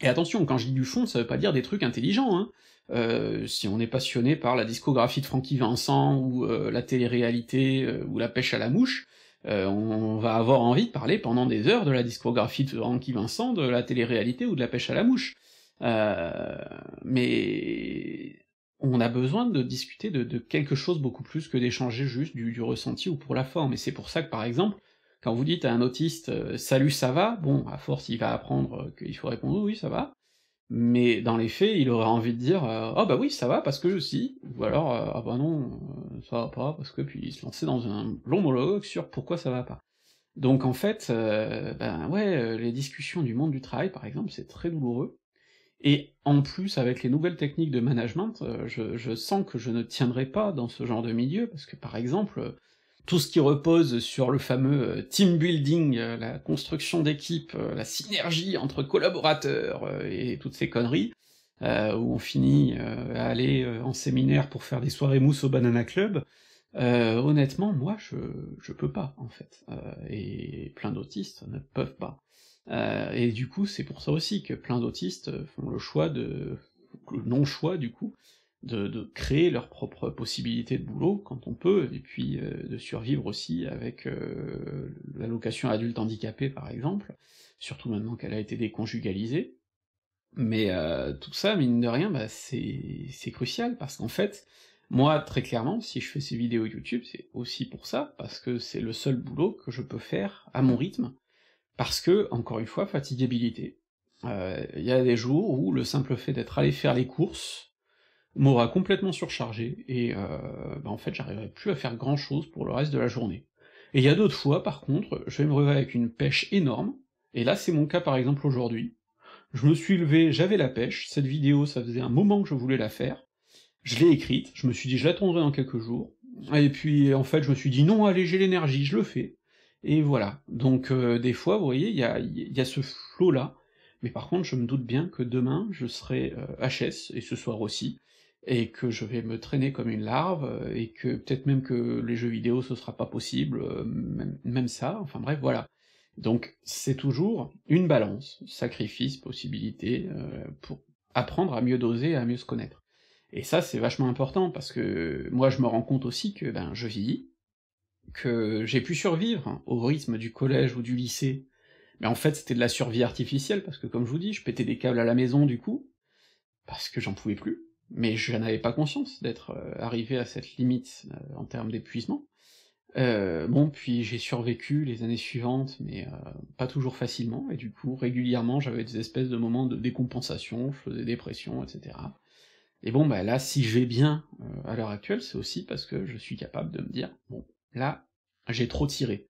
Et attention, quand je dis du fond, ça veut pas dire des trucs intelligents, hein. Euh, si on est passionné par la discographie de Francky Vincent, ou euh, la télé-réalité, euh, ou la pêche à la mouche, euh, on va avoir envie de parler pendant des heures de la discographie de Francky Vincent, de la télé-réalité ou de la pêche à la mouche. Euh, mais on a besoin de discuter de, de quelque chose beaucoup plus que d'échanger juste du, du ressenti ou pour la forme, et c'est pour ça que par exemple, quand vous dites à un autiste euh, « salut, ça va », bon, à force il va apprendre qu'il faut répondre « oui, ça va », mais dans les faits, il aurait envie de dire euh, « oh bah oui, ça va, parce que je suis », ou alors euh, « ah bah non, euh, ça va pas, parce que », puis il se lançait dans un long monologue sur pourquoi ça va pas. Donc en fait, euh, ben ouais, les discussions du monde du travail, par exemple, c'est très douloureux, et en plus, avec les nouvelles techniques de management, euh, je, je sens que je ne tiendrai pas dans ce genre de milieu, parce que par exemple, tout ce qui repose sur le fameux team building, la construction d'équipe, la synergie entre collaborateurs et toutes ces conneries, euh, où on finit euh, à aller en séminaire pour faire des soirées mousse au Banana Club, euh, honnêtement, moi, je, je peux pas, en fait, euh, et plein d'autistes ne peuvent pas. Euh, et du coup, c'est pour ça aussi que plein d'autistes font le choix de... le non-choix, du coup, De, de créer leurs propres possibilités de boulot, quand on peut, et puis euh, de survivre aussi avec euh, l'allocation adulte handicapé par exemple, surtout maintenant qu'elle a été déconjugalisée, mais euh, tout ça, mine de rien, bah, c'est crucial, parce qu'en fait, moi très clairement, si je fais ces vidéos YouTube, c'est aussi pour ça, parce que c'est le seul boulot que je peux faire à mon rythme, parce que, encore une fois, fatigabilité. Euh, y a des jours où le simple fait d'être allé faire les courses m'aura complètement surchargé, et euh, bah en fait j'arriverai plus à faire grand chose pour le reste de la journée. Et il y a d'autres fois, par contre, je vais me réveiller avec une pêche énorme, et là c'est mon cas par exemple aujourd'hui. Je me suis levé, j'avais la pêche, cette vidéo ça faisait un moment que je voulais la faire, je l'ai écrite, je me suis dit je l'attendrai dans quelques jours, et puis en fait je me suis dit non, allez, j'ai l'énergie, je le fais, et voilà. Donc euh, des fois, vous voyez, il y a, y a ce flot-là, mais par contre je me doute bien que demain je serai euh, H S, et ce soir aussi, et que je vais me traîner comme une larve, et que peut-être même que les jeux vidéo ce sera pas possible, même, même ça, enfin bref, voilà. Donc c'est toujours une balance, sacrifice, possibilité, euh, pour apprendre à mieux doser, à mieux se connaître. Et ça c'est vachement important, parce que moi je me rends compte aussi que ben je vieillis, que j'ai pu survivre au rythme du collège ou du lycée, mais en fait c'était de la survie artificielle, parce que comme je vous dis, je pétais des câbles à la maison du coup, parce que j'en pouvais plus, mais je n'avais pas conscience d'être arrivé à cette limite euh, en termes d'épuisement. Euh, bon, puis j'ai survécu les années suivantes, mais euh, pas toujours facilement, et du coup, régulièrement, j'avais des espèces de moments de décompensation, je faisais des pressions, et cetera. Et bon, bah là, si je vais bien euh, à l'heure actuelle, c'est aussi parce que je suis capable de me dire « bon, là, j'ai trop tiré ».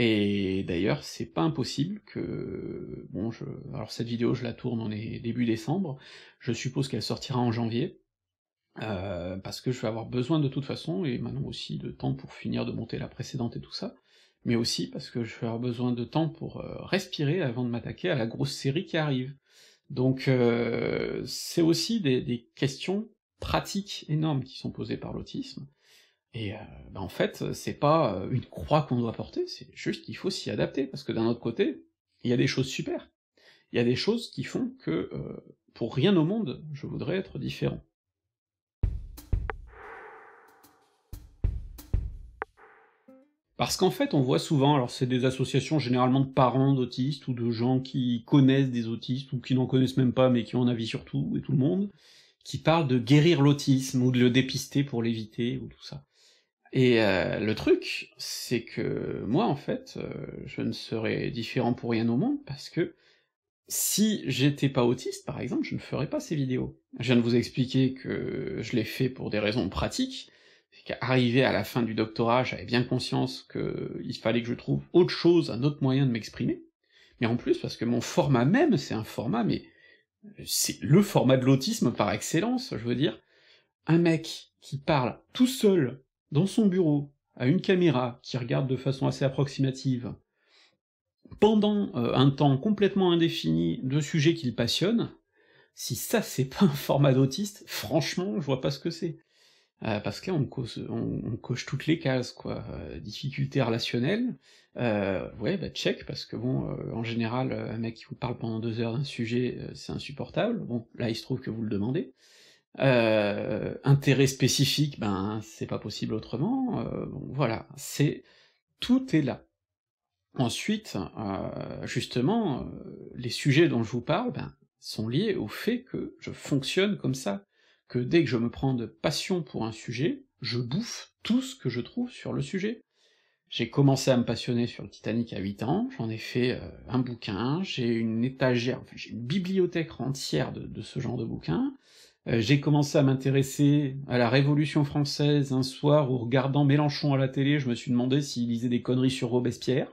Et d'ailleurs, c'est pas impossible que... bon, je... alors cette vidéo, je la tourne, on est début décembre, je suppose qu'elle sortira en janvier, euh, parce que je vais avoir besoin de toute façon, et maintenant aussi de temps pour finir de monter la précédente et tout ça, mais aussi parce que je vais avoir besoin de temps pour euh, respirer avant de m'attaquer à la grosse série qui arrive. Donc euh, c'est aussi des, des questions pratiques énormes qui sont posées par l'autisme, et euh, ben en fait, c'est pas une croix qu'on doit porter, c'est juste qu'il faut s'y adapter, parce que d'un autre côté, il y a des choses super, il y a des choses qui font que, euh, pour rien au monde, je voudrais être différent. Parce qu'en fait, on voit souvent, alors c'est des associations généralement de parents d'autistes, ou de gens qui connaissent des autistes, ou qui n'en connaissent même pas, mais qui ont un avis sur tout, et tout le monde, qui parlent de guérir l'autisme, ou de le dépister pour l'éviter, ou tout ça. Et euh, le truc, c'est que moi en fait, euh, je ne serais différent pour rien au monde, parce que si j'étais pas autiste, par exemple, je ne ferais pas ces vidéos. Je viens de vous expliquer que je l'ai fait pour des raisons pratiques, c'est qu'arrivé à la fin du doctorat, j'avais bien conscience qu'il fallait que je trouve autre chose, un autre moyen de m'exprimer, mais en plus parce que mon format même, c'est un format, mais c'est le format de l'autisme par excellence, je veux dire, un mec qui parle tout seul, dans son bureau, à une caméra, qui regarde de façon assez approximative, pendant euh, un temps complètement indéfini de sujets qui le passionnent, si ça c'est pas un format d'autiste, franchement je vois pas ce que c'est. Euh, parce que là on cause, on, on coche toutes les cases, quoi. Euh, difficulté relationnelle, euh, ouais bah check, parce que bon, euh, en général, un mec qui vous parle pendant deux heures d'un sujet, euh, c'est insupportable, bon, là il se trouve que vous le demandez. Euh, intérêt spécifique, ben c'est pas possible autrement, euh, bon, voilà, c'est... tout est là. Ensuite, euh, justement, euh, les sujets dont je vous parle, ben, sont liés au fait que je fonctionne comme ça, que dès que je me prends de passion pour un sujet, je bouffe tout ce que je trouve sur le sujet. J'ai commencé à me passionner sur le Titanic à huit ans, j'en ai fait euh, un bouquin, j'ai une étagère, enfin j'ai une bibliothèque entière de, de ce genre de bouquins, euh, j'ai commencé à m'intéresser à la Révolution française un soir, où regardant Mélenchon à la télé, je me suis demandé s'il lisait des conneries sur Robespierre,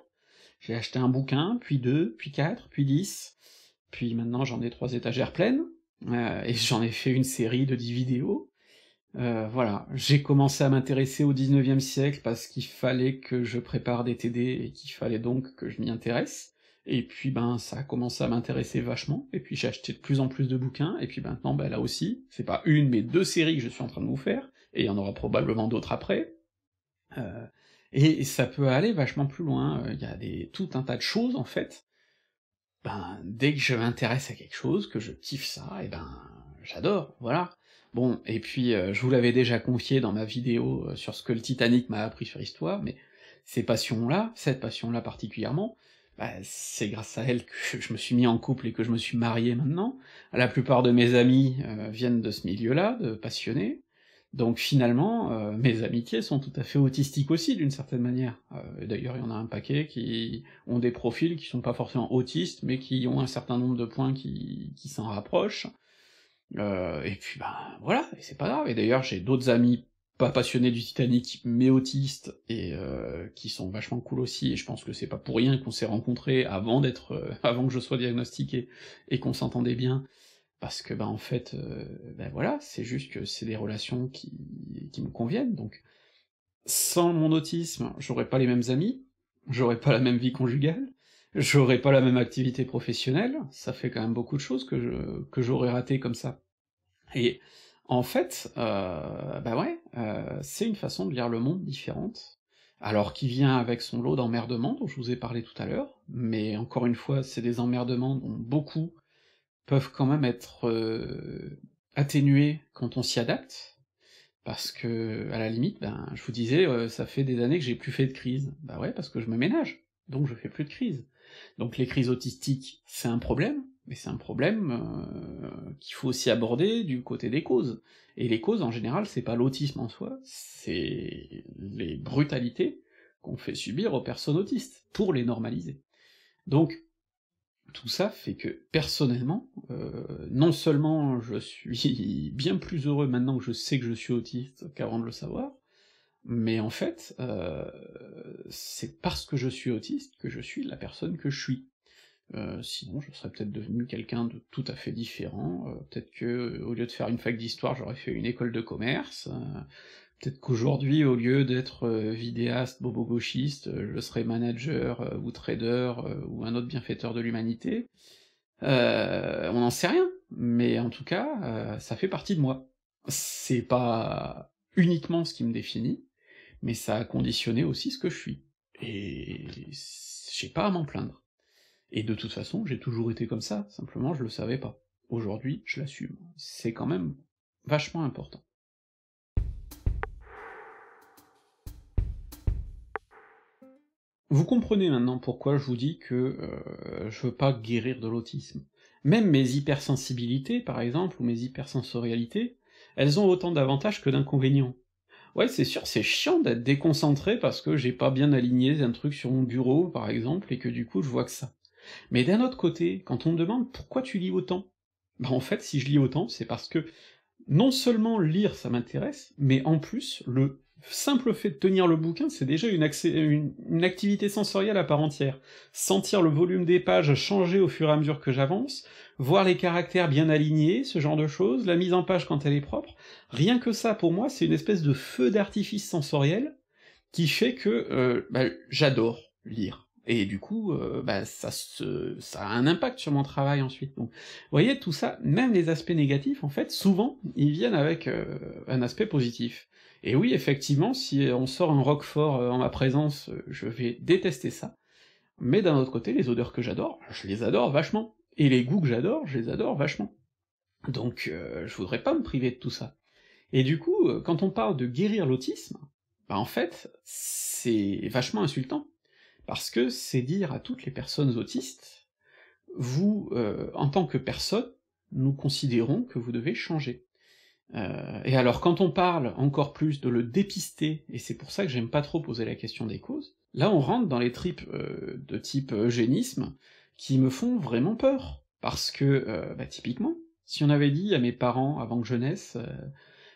j'ai acheté un bouquin, puis deux, puis quatre, puis dix, puis maintenant j'en ai trois étagères pleines, euh, et j'en ai fait une série de dix vidéos. Euh, voilà, j'ai commencé à m'intéresser au dix-neuvième siècle parce qu'il fallait que je prépare des T D et qu'il fallait donc que je m'y intéresse, et puis ben ça a commencé à m'intéresser vachement, et puis j'ai acheté de plus en plus de bouquins, et puis maintenant ben là aussi, c'est pas une mais deux séries que je suis en train de vous faire, et il y en aura probablement d'autres après, euh, et ça peut aller vachement plus loin, il y a des, tout un tas de choses en fait, ben dès que je m'intéresse à quelque chose, que je kiffe ça, et ben j'adore, voilà. Bon, et puis euh, je vous l'avais déjà confié dans ma vidéo euh, sur ce que le Titanic m'a appris sur l'histoire, mais ces passions-là, cette passion-là particulièrement, bah, c'est grâce à elle que je me suis mis en couple et que je me suis marié maintenant, la plupart de mes amis euh, viennent de ce milieu-là, de passionnés, donc finalement, euh, mes amitiés sont tout à fait autistiques aussi, d'une certaine manière. Euh, D'ailleurs, il y en a un paquet qui ont des profils qui sont pas forcément autistes, mais qui ont un certain nombre de points qui, qui s'en rapprochent, Euh, et puis ben voilà, et c'est pas grave, et d'ailleurs j'ai d'autres amis pas passionnés du Titanic, mais autistes, et euh, qui sont vachement cool aussi, et je pense que c'est pas pour rien qu'on s'est rencontrés avant d'être, euh, avant que je sois diagnostiqué, et qu'on s'entendait bien, parce que ben en fait, euh, ben voilà, c'est juste que c'est des relations qui, qui me conviennent, donc sans mon autisme, j'aurais pas les mêmes amis, j'aurais pas la même vie conjugale, j'aurais pas la même activité professionnelle, ça fait quand même beaucoup de choses que je, que j'aurais ratées comme ça. Et en fait, euh, bah ouais, euh, c'est une façon de lire le monde différente, alors qui vient avec son lot d'emmerdements dont je vous ai parlé tout à l'heure, mais encore une fois, c'est des emmerdements dont beaucoup peuvent quand même être euh, atténués quand on s'y adapte, parce que, à la limite, ben, je vous disais, euh, ça fait des années que j'ai plus fait de crise, bah ouais, parce que je me ménage, donc je fais plus de crise. Donc les crises autistiques, c'est un problème, mais c'est un problème euh, qu'il faut aussi aborder du côté des causes. Et les causes, en général, c'est pas l'autisme en soi, c'est les brutalités qu'on fait subir aux personnes autistes, pour les normaliser. Donc tout ça fait que, personnellement, euh, non seulement je suis bien plus heureux maintenant que je sais que je suis autiste qu'avant de le savoir, mais en fait, euh, c'est parce que je suis autiste que je suis la personne que je suis. Euh, sinon je serais peut-être devenu quelqu'un de tout à fait différent, euh, peut-être que au lieu de faire une fac d'histoire, j'aurais fait une école de commerce, euh, peut-être qu'aujourd'hui, au lieu d'être euh, vidéaste, bobo-gauchiste, euh, je serais manager, euh, ou trader, euh, ou un autre bienfaiteur de l'humanité, euh, on n'en sait rien, mais en tout cas, euh, ça fait partie de moi. C'est pas uniquement ce qui me définit, mais ça a conditionné aussi ce que je suis, et j'ai pas à m'en plaindre. Et de toute façon, j'ai toujours été comme ça, simplement je le savais pas. Aujourd'hui, je l'assume. C'est quand même vachement important. Vous comprenez maintenant pourquoi je vous dis que euh, je veux pas guérir de l'autisme. Même mes hypersensibilités, par exemple, ou mes hypersensorialités, elles ont autant d'avantages que d'inconvénients. Ouais, c'est sûr, c'est chiant d'être déconcentré parce que j'ai pas bien aligné un truc sur mon bureau, par exemple, et que du coup je vois que ça. Mais d'un autre côté, quand on me demande « pourquoi tu lis autant ?» Bah en fait, si je lis autant, c'est parce que non seulement lire ça m'intéresse, mais en plus, le simple fait de tenir le bouquin, c'est déjà une, une, une activité sensorielle à part entière. Sentir le volume des pages changer au fur et à mesure que j'avance, voir les caractères bien alignés, ce genre de choses, la mise en page quand elle est propre, rien que ça, pour moi, c'est une espèce de feu d'artifice sensoriel qui fait que euh, bah, j'adore lire. Et du coup, euh, bah, ça, se, ça a un impact sur mon travail ensuite. Donc, vous voyez, tout ça, même les aspects négatifs, en fait, souvent, ils viennent avec euh, un aspect positif. Et oui, effectivement, si on sort un roquefort en ma présence, je vais détester ça, mais d'un autre côté, les odeurs que j'adore, je les adore vachement, et les goûts que j'adore, je les adore vachement. Donc euh, je voudrais pas me priver de tout ça. Et du coup, quand on parle de guérir l'autisme, bah en fait, c'est vachement insultant, parce que c'est dire à toutes les personnes autistes, vous, euh, en tant que personne, nous considérons que vous devez changer. Euh, et alors quand on parle encore plus de le dépister, et c'est pour ça que j'aime pas trop poser la question des causes, là on rentre dans les tripes euh, de type eugénisme, qui me font vraiment peur, parce que, euh, bah typiquement, si on avait dit à mes parents avant que je naisse, euh,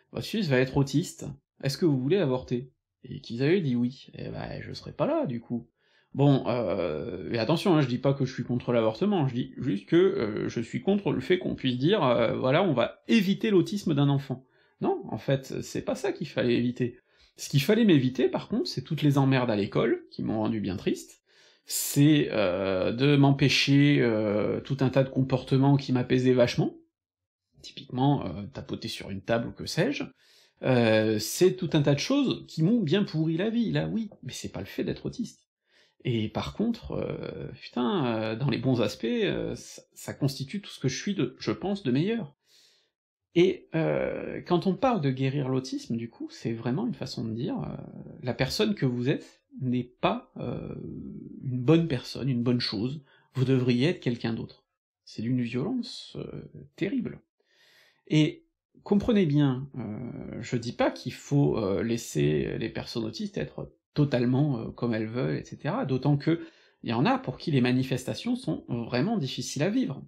« Votre fils va être autiste, est-ce que vous voulez avorter ?» Et qu'ils avaient dit oui, et eh ben je serais pas là, du coup. Bon, euh, et attention, hein, je dis pas que je suis contre l'avortement, je dis juste que euh, je suis contre le fait qu'on puisse dire euh, « voilà, on va éviter l'autisme d'un enfant ». Non, en fait, c'est pas ça qu'il fallait éviter. Ce qu'il fallait m'éviter, par contre, c'est toutes les emmerdes à l'école, qui m'ont rendu bien triste, c'est euh, de m'empêcher euh, tout un tas de comportements qui m'apaisaient vachement, typiquement euh, tapoter sur une table ou que sais-je, euh, c'est tout un tas de choses qui m'ont bien pourri la vie, là oui, mais c'est pas le fait d'être autiste. Et par contre, euh, putain, euh, dans les bons aspects, euh, ça, ça constitue tout ce que je suis, de, je pense, de meilleur. Et euh, quand on parle de guérir l'autisme, du coup, c'est vraiment une façon de dire, euh, la personne que vous êtes n'est pas euh, une bonne personne, une bonne chose, vous devriez être quelqu'un d'autre. C'est d'une violence euh, terrible. Et comprenez bien, euh, je dis pas qu'il faut euh, laisser les personnes autistes être totalement euh, comme elles veulent, et cetera, d'autant que il y en a pour qui les manifestations sont vraiment difficiles à vivre.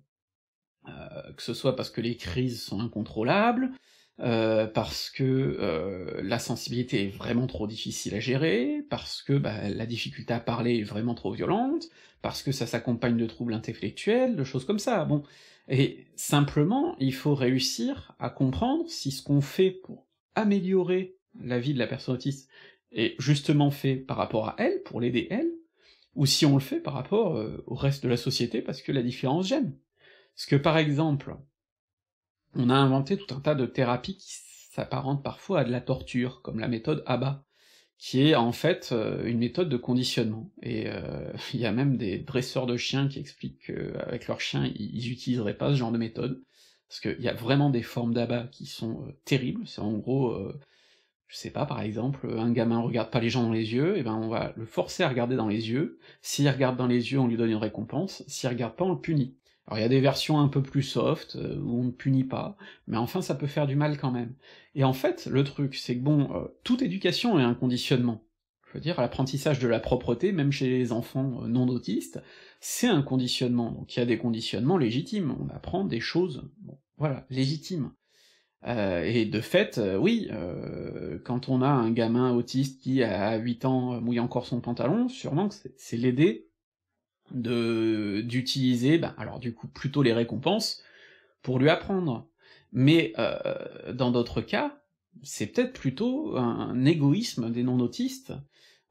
Euh, que ce soit parce que les crises sont incontrôlables, euh, parce que euh, la sensibilité est vraiment trop difficile à gérer, parce que bah, la difficulté à parler est vraiment trop violente, parce que ça s'accompagne de troubles intellectuels, de choses comme ça, bon... Et simplement, il faut réussir à comprendre si ce qu'on fait pour améliorer la vie de la personne autiste est justement fait par rapport à elle, pour l'aider elle, ou si on le fait par rapport euh, au reste de la société parce que la différence gêne. Parce que par exemple, on a inventé tout un tas de thérapies qui s'apparentent parfois à de la torture, comme la méthode A B A, qui est en fait euh, une méthode de conditionnement, et euh, il y a même des dresseurs de chiens qui expliquent qu'avec leurs chiens, ils utiliseraient pas ce genre de méthode, parce qu'il y a vraiment des formes d'A B A qui sont euh, terribles, c'est en gros, euh, je sais pas, par exemple, un gamin regarde pas les gens dans les yeux, et ben on va le forcer à regarder dans les yeux, s'il regarde dans les yeux, on lui donne une récompense, s'il regarde pas, on le punit. Alors il y a des versions un peu plus soft, euh, où on ne punit pas, mais enfin ça peut faire du mal quand même. Et en fait, le truc, c'est que bon, euh, toute éducation est un conditionnement. Je veux dire, l'apprentissage de la propreté, même chez les enfants euh, non autistes, c'est un conditionnement, donc il y a des conditionnements légitimes, on apprend des choses, bon, voilà, légitimes. Euh, et de fait, euh, oui, euh, quand on a un gamin autiste qui, à huit ans, mouille encore son pantalon, sûrement que c'est l'aider de d'utiliser, ben alors du coup plutôt les récompenses, pour lui apprendre. Mais euh, dans d'autres cas, c'est peut-être plutôt un égoïsme des non-autistes,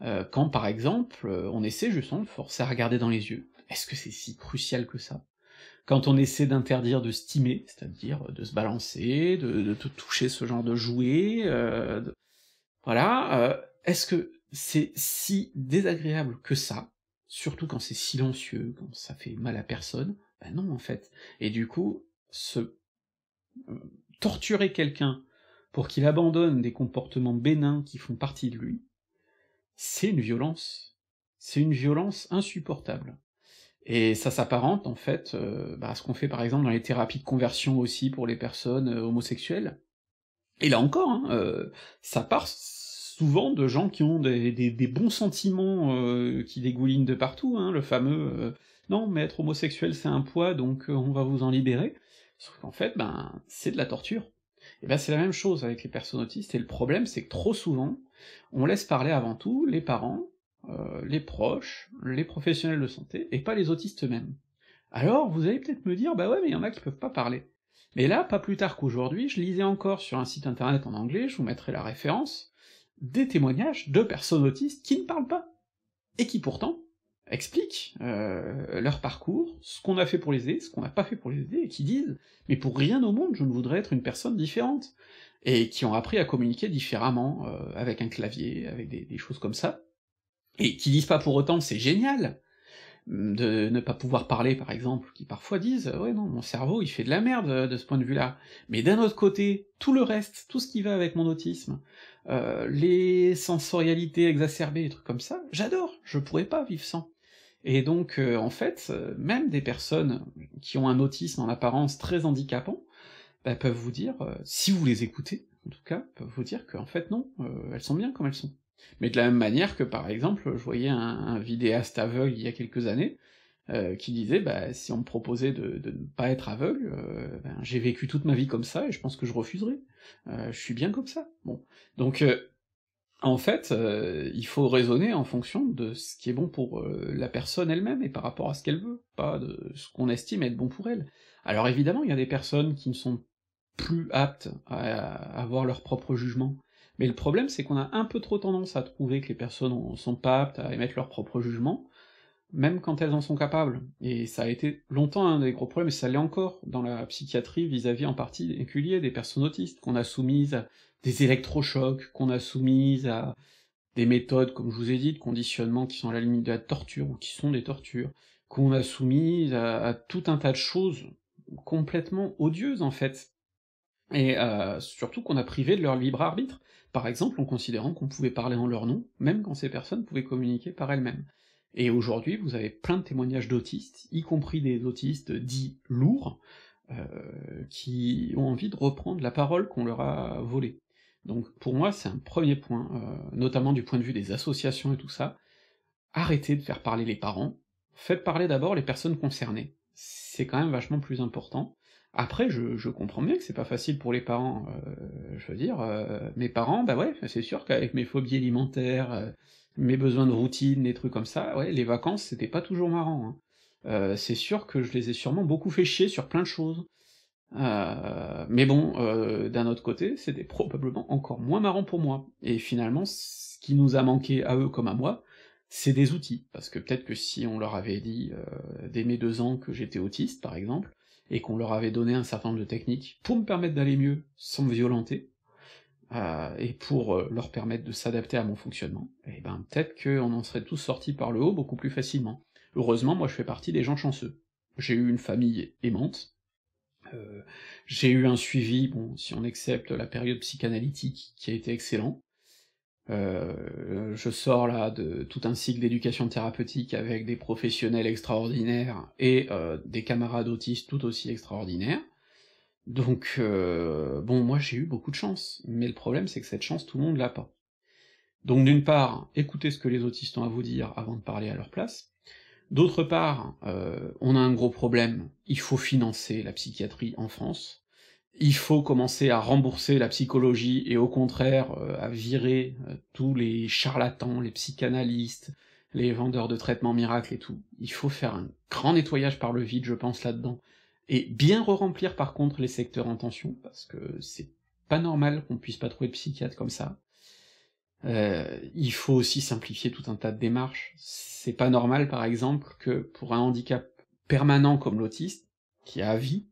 euh, quand par exemple on essaie justement de forcer à regarder dans les yeux. Est-ce que c'est si crucial que ça? Quand on essaie d'interdire de stimer, c'est-à-dire de se balancer, de, de toucher ce genre de jouet, euh, de... voilà, euh, est-ce que c'est si désagréable que ça? Surtout quand c'est silencieux, quand ça fait mal à personne, ben non en fait. Et du coup, se torturer quelqu'un pour qu'il abandonne des comportements bénins qui font partie de lui, c'est une violence, c'est une violence insupportable. Et ça s'apparente en fait euh, à ce qu'on fait par exemple dans les thérapies de conversion aussi pour les personnes euh, homosexuelles. Et là encore, hein, euh, ça part... souvent de gens qui ont des, des, des bons sentiments euh, qui dégoulinent de partout, hein, le fameux euh, « non, mais être homosexuel c'est un poids, donc euh, on va vous en libérer », sauf qu'en fait, ben, c'est de la torture. Et ben c'est la même chose avec les personnes autistes, et le problème c'est que trop souvent, on laisse parler avant tout les parents, euh, les proches, les professionnels de santé, et pas les autistes eux-mêmes. Alors vous allez peut-être me dire « bah ouais, mais il y en a qui peuvent pas parler ». Mais là, pas plus tard qu'aujourd'hui, je lisais encore sur un site internet en anglais, je vous mettrai la référence, des témoignages de personnes autistes qui ne parlent pas, et qui pourtant expliquent euh, leur parcours, ce qu'on a fait pour les aider, ce qu'on n'a pas fait pour les aider, et qui disent « mais pour rien au monde je ne voudrais être une personne différente », et qui ont appris à communiquer différemment, euh, avec un clavier, avec des, des choses comme ça, et qui disent pas pour autant « c'est génial » de ne pas pouvoir parler, par exemple, qui parfois disent « ouais non, mon cerveau il fait de la merde de ce point de vue-là », mais d'un autre côté, tout le reste, tout ce qui va avec mon autisme, euh, les sensorialités exacerbées, des trucs comme ça, j'adore, je pourrais pas vivre sans. Et donc, euh, en fait, euh, même des personnes qui ont un autisme en apparence très handicapant, bah, peuvent vous dire, euh, si vous les écoutez, en tout cas, peuvent vous dire qu'en fait non, euh, elles sont bien comme elles sont. Mais de la même manière que, par exemple, je voyais un, un vidéaste aveugle il y a quelques années, euh, qui disait, bah, si on me proposait de, de ne pas être aveugle, euh, ben, j'ai vécu toute ma vie comme ça, et je pense que je refuserais, euh, je suis bien comme ça. Bon, donc... Euh, En fait, euh, il faut raisonner en fonction de ce qui est bon pour euh, la personne elle-même, et par rapport à ce qu'elle veut, pas de ce qu'on estime être bon pour elle. Alors évidemment, il y a des personnes qui ne sont plus aptes à, à avoir leur propre jugement, mais le problème c'est qu'on a un peu trop tendance à trouver que les personnes ne sont pas aptes à émettre leur propre jugement, même quand elles en sont capables, et ça a été longtemps un des gros problèmes, et ça l'est encore dans la psychiatrie vis-à-vis en particulier des personnes autistes, qu'on a soumises à des électrochocs, qu'on a soumises à des méthodes, comme je vous ai dit, de conditionnement qui sont à la limite de la torture, ou qui sont des tortures, qu'on a soumises à, à tout un tas de choses complètement odieuses, en fait, et euh, surtout qu'on a privé de leur libre arbitre, par exemple en considérant qu'on pouvait parler en leur nom, même quand ces personnes pouvaient communiquer par elles-mêmes. Et aujourd'hui, vous avez plein de témoignages d'autistes, y compris des autistes dits « lourds euh, », qui ont envie de reprendre la parole qu'on leur a volée. Donc pour moi, c'est un premier point, euh, notamment du point de vue des associations et tout ça, arrêtez de faire parler les parents, faites parler d'abord les personnes concernées, c'est quand même vachement plus important. Après, je, je comprends bien que c'est pas facile pour les parents, euh, je veux dire, euh, mes parents, bah ouais, c'est sûr qu'avec mes phobies alimentaires, euh, mes besoins de routine, des trucs comme ça, ouais, les vacances, c'était pas toujours marrant, hein. Euh, c'est sûr que je les ai sûrement beaucoup fait chier sur plein de choses, euh, mais bon, euh, d'un autre côté, c'était probablement encore moins marrant pour moi, et finalement, ce qui nous a manqué à eux comme à moi, c'est des outils, parce que peut-être que si on leur avait dit, euh, dès mes deux ans que j'étais autiste, par exemple, et qu'on leur avait donné un certain nombre de techniques pour me permettre d'aller mieux sans me violenter, euh, et pour euh, leur permettre de s'adapter à mon fonctionnement, et ben peut-être qu'on en serait tous sortis par le haut beaucoup plus facilement. Heureusement, moi je fais partie des gens chanceux. J'ai eu une famille aimante, euh, j'ai eu un suivi, bon, si on accepte la période psychanalytique, qui a été excellent, euh, je sors là de tout un cycle d'éducation thérapeutique avec des professionnels extraordinaires et euh, des camarades autistes tout aussi extraordinaires, donc euh, bon, moi j'ai eu beaucoup de chance, mais le problème c'est que cette chance tout le monde l'a pas. Donc d'une part, écoutez ce que les autistes ont à vous dire avant de parler à leur place, d'autre part, euh, on a un gros problème, il faut financer la psychiatrie en France, il faut commencer à rembourser la psychologie, et au contraire euh, à virer euh, tous les charlatans, les psychanalystes, les vendeurs de traitements miracles et tout, il faut faire un grand nettoyage par le vide, je pense, là-dedans, et bien re-remplir par contre les secteurs en tension, parce que c'est pas normal qu'on puisse pas trouver de psychiatre comme ça. Euh, il faut aussi simplifier tout un tas de démarches, c'est pas normal par exemple que pour un handicap permanent comme l'autiste, qui a à vie,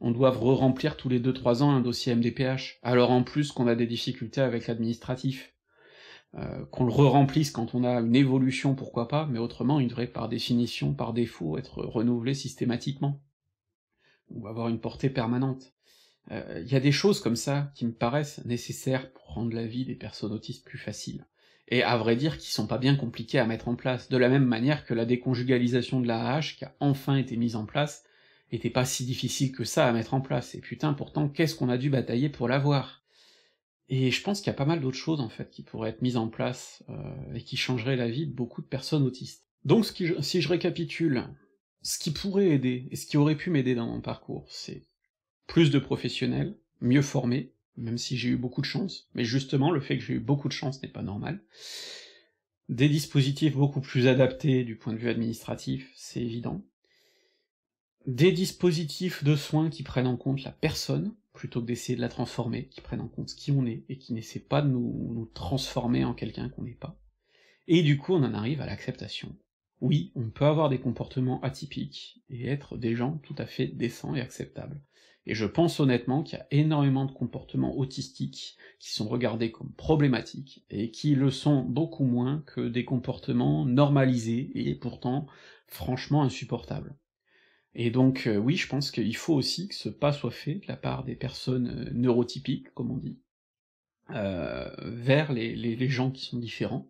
on doive re-remplir tous les deux trois ans un dossier M D P H, alors en plus qu'on a des difficultés avec l'administratif, euh, qu'on le re-remplisse quand on a une évolution, pourquoi pas, mais autrement il devrait par définition, par défaut, être renouvelé systématiquement, ou avoir une portée permanente. Il euh, y a des choses comme ça qui me paraissent nécessaires pour rendre la vie des personnes autistes plus facile, et à vrai dire qui sont pas bien compliquées à mettre en place, de la même manière que la déconjugalisation de la A H qui a enfin été mise en place était pas si difficile que ça à mettre en place, et putain pourtant qu'est-ce qu'on a dû batailler pour l'avoir. Et je pense qu'il y a pas mal d'autres choses en fait qui pourraient être mises en place, euh, et qui changeraient la vie de beaucoup de personnes autistes. Donc ce qui je, si je récapitule, ce qui pourrait aider, et ce qui aurait pu m'aider dans mon parcours, c'est plus de professionnels, mieux formés, même si j'ai eu beaucoup de chance, mais justement le fait que j'ai eu beaucoup de chance n'est pas normal, des dispositifs beaucoup plus adaptés du point de vue administratif, c'est évident, des dispositifs de soins qui prennent en compte la personne, plutôt que d'essayer de la transformer, qui prennent en compte qui on est, et qui n'essaient pas de nous, nous transformer en quelqu'un qu'on n'est pas, et du coup on en arrive à l'acceptation, Oui, on peut avoir des comportements atypiques, et être des gens tout à fait décents et acceptables. Et je pense honnêtement qu'il y a énormément de comportements autistiques qui sont regardés comme problématiques, et qui le sont beaucoup moins que des comportements normalisés, et pourtant franchement insupportables. Et donc euh, oui, je pense qu'il faut aussi que ce pas soit fait de la part des personnes neurotypiques, comme on dit, euh, vers les, les, les gens qui sont différents,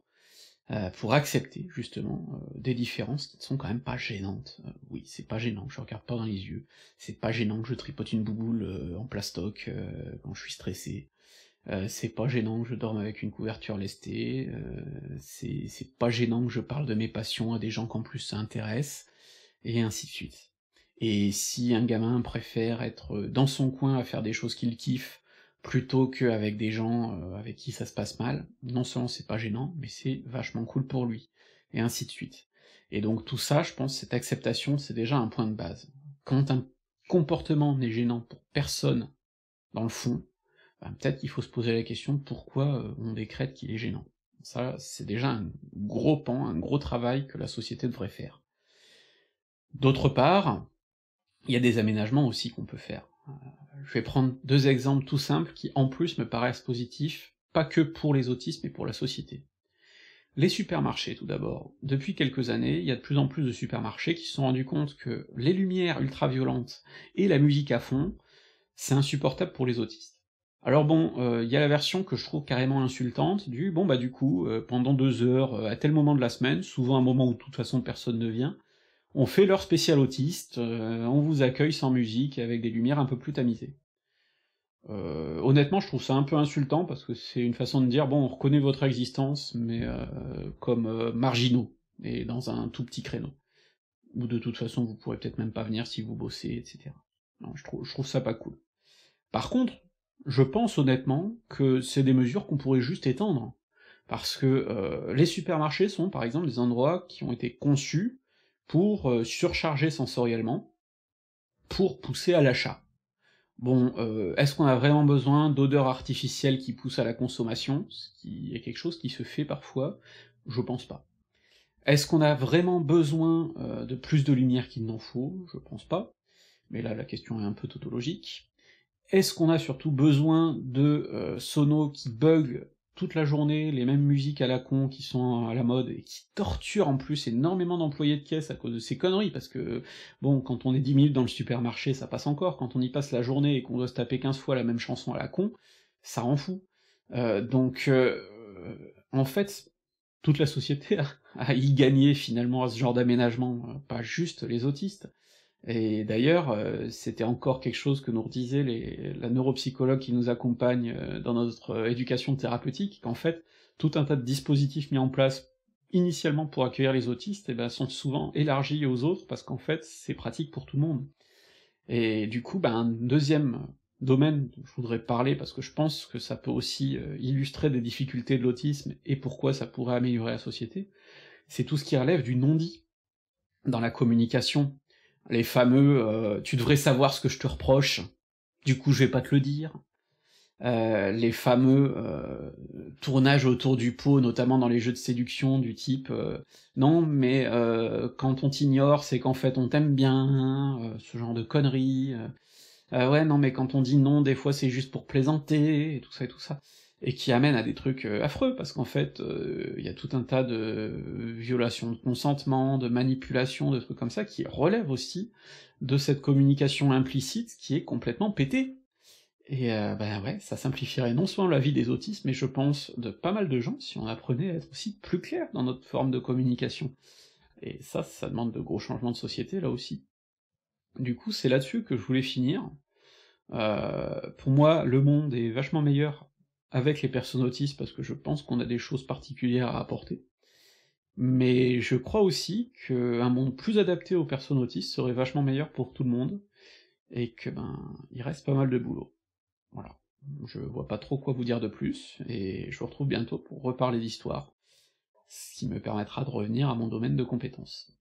Euh, pour accepter, justement, euh, des différences qui ne sont quand même pas gênantes. Euh, oui, c'est pas gênant que je regarde pas dans les yeux, c'est pas gênant que je tripote une bouboule euh, en plastoc euh, quand je suis stressé, euh, c'est pas gênant que je dorme avec une couverture lestée, euh, c'est pas gênant que je parle de mes passions à des gens qu'en plus ça intéresse, et ainsi de suite. Et si un gamin préfère être dans son coin à faire des choses qu'il kiffe, plutôt qu'avec des gens avec qui ça se passe mal, non seulement c'est pas gênant, mais c'est vachement cool pour lui, et ainsi de suite. Et donc tout ça, je pense, cette acceptation, c'est déjà un point de base. Quand un comportement n'est gênant pour personne, dans le fond, ben peut-être qu'il faut se poser la question de pourquoi on décrète qu'il est gênant. Ça, c'est déjà un gros pan, un gros travail que la société devrait faire. D'autre part, il y a des aménagements aussi qu'on peut faire. Je vais prendre deux exemples tout simples qui en plus me paraissent positifs, pas que pour les autistes mais pour la société. Les supermarchés tout d'abord. Depuis quelques années, il y a de plus en plus de supermarchés qui se sont rendus compte que les lumières ultra-violentes et la musique à fond, c'est insupportable pour les autistes. Alors bon, euh, y a la version que je trouve carrément insultante du « bon bah du coup, euh, pendant deux heures, euh, à tel moment de la semaine, souvent un moment où de toute façon personne ne vient, on fait l'heure spéciale autiste, euh, on vous accueille sans musique, avec des lumières un peu plus tamisées. » Euh, honnêtement, je trouve ça un peu insultant, parce que c'est une façon de dire « bon, on reconnaît votre existence, mais euh, comme euh, marginaux, et dans un tout petit créneau. Ou de toute façon, vous pourrez peut-être même pas venir si vous bossez, et cetera » Non, je trouve, je trouve ça pas cool. Par contre, je pense honnêtement que c'est des mesures qu'on pourrait juste étendre, parce que euh, les supermarchés sont par exemple des endroits qui ont été conçus pour euh, surcharger sensoriellement, pour pousser à l'achat. Bon, euh, est-ce qu'on a vraiment besoin d'odeurs artificielles qui poussent à la consommation, ce qui est quelque chose qui se fait parfois, je pense pas. Est-ce qu'on a vraiment besoin euh, de plus de lumière qu'il n'en faut, je pense pas, mais là la question est un peu tautologique. Est-ce qu'on a surtout besoin de euh, sonos qui buguent toute la journée, les mêmes musiques à la con qui sont à la mode, et qui torturent en plus énormément d'employés de caisse à cause de ces conneries, parce que, bon, quand on est dix minutes dans le supermarché, ça passe encore, quand on y passe la journée et qu'on doit se taper quinze fois la même chanson à la con, ça rend fou. Euh, donc, euh, en fait, toute la société a y gagné finalement à ce genre d'aménagement, pas juste les autistes. Et d'ailleurs, euh, c'était encore quelque chose que nous redisait les, la neuropsychologue qui nous accompagne euh, dans notre euh, éducation thérapeutique, qu'en fait, tout un tas de dispositifs mis en place initialement pour accueillir les autistes eh ben, sont souvent élargis aux autres, parce qu'en fait, c'est pratique pour tout le monde. Et du coup, ben, un deuxième domaine dont je voudrais parler, parce que je pense que ça peut aussi euh, illustrer des difficultés de l'autisme, et pourquoi ça pourrait améliorer la société, c'est tout ce qui relève du non-dit dans la communication. Les fameux euh, « tu devrais savoir ce que je te reproche, du coup je vais pas te le dire euh, », les fameux euh, tournages autour du pot, notamment dans les jeux de séduction, du type euh, « non, mais euh, quand on t'ignore, c'est qu'en fait on t'aime bien euh, », ce genre de conneries, euh, euh, « ouais, non, mais quand on dit non, des fois c'est juste pour plaisanter, et tout ça, et tout ça », et qui amène à des trucs affreux, parce qu'en fait, euh, y a tout un tas de violations de consentement, de manipulations, de trucs comme ça, qui relèvent aussi de cette communication implicite qui est complètement pétée. Et euh, ben ouais, ça simplifierait non seulement la vie des autistes, mais je pense de pas mal de gens, si on apprenait à être aussi plus clair dans notre forme de communication. Et ça, ça demande de gros changements de société, là aussi. Du coup, c'est là-dessus que je voulais finir. Euh, pour moi, le monde est vachement meilleur avec les personnes autistes, parce que je pense qu'on a des choses particulières à apporter, mais je crois aussi qu'un monde plus adapté aux personnes autistes serait vachement meilleur pour tout le monde, et que ben, il reste pas mal de boulot. Voilà. Je vois pas trop quoi vous dire de plus, et je vous retrouve bientôt pour reparler d'histoire, ce qui me permettra de revenir à mon domaine de compétences.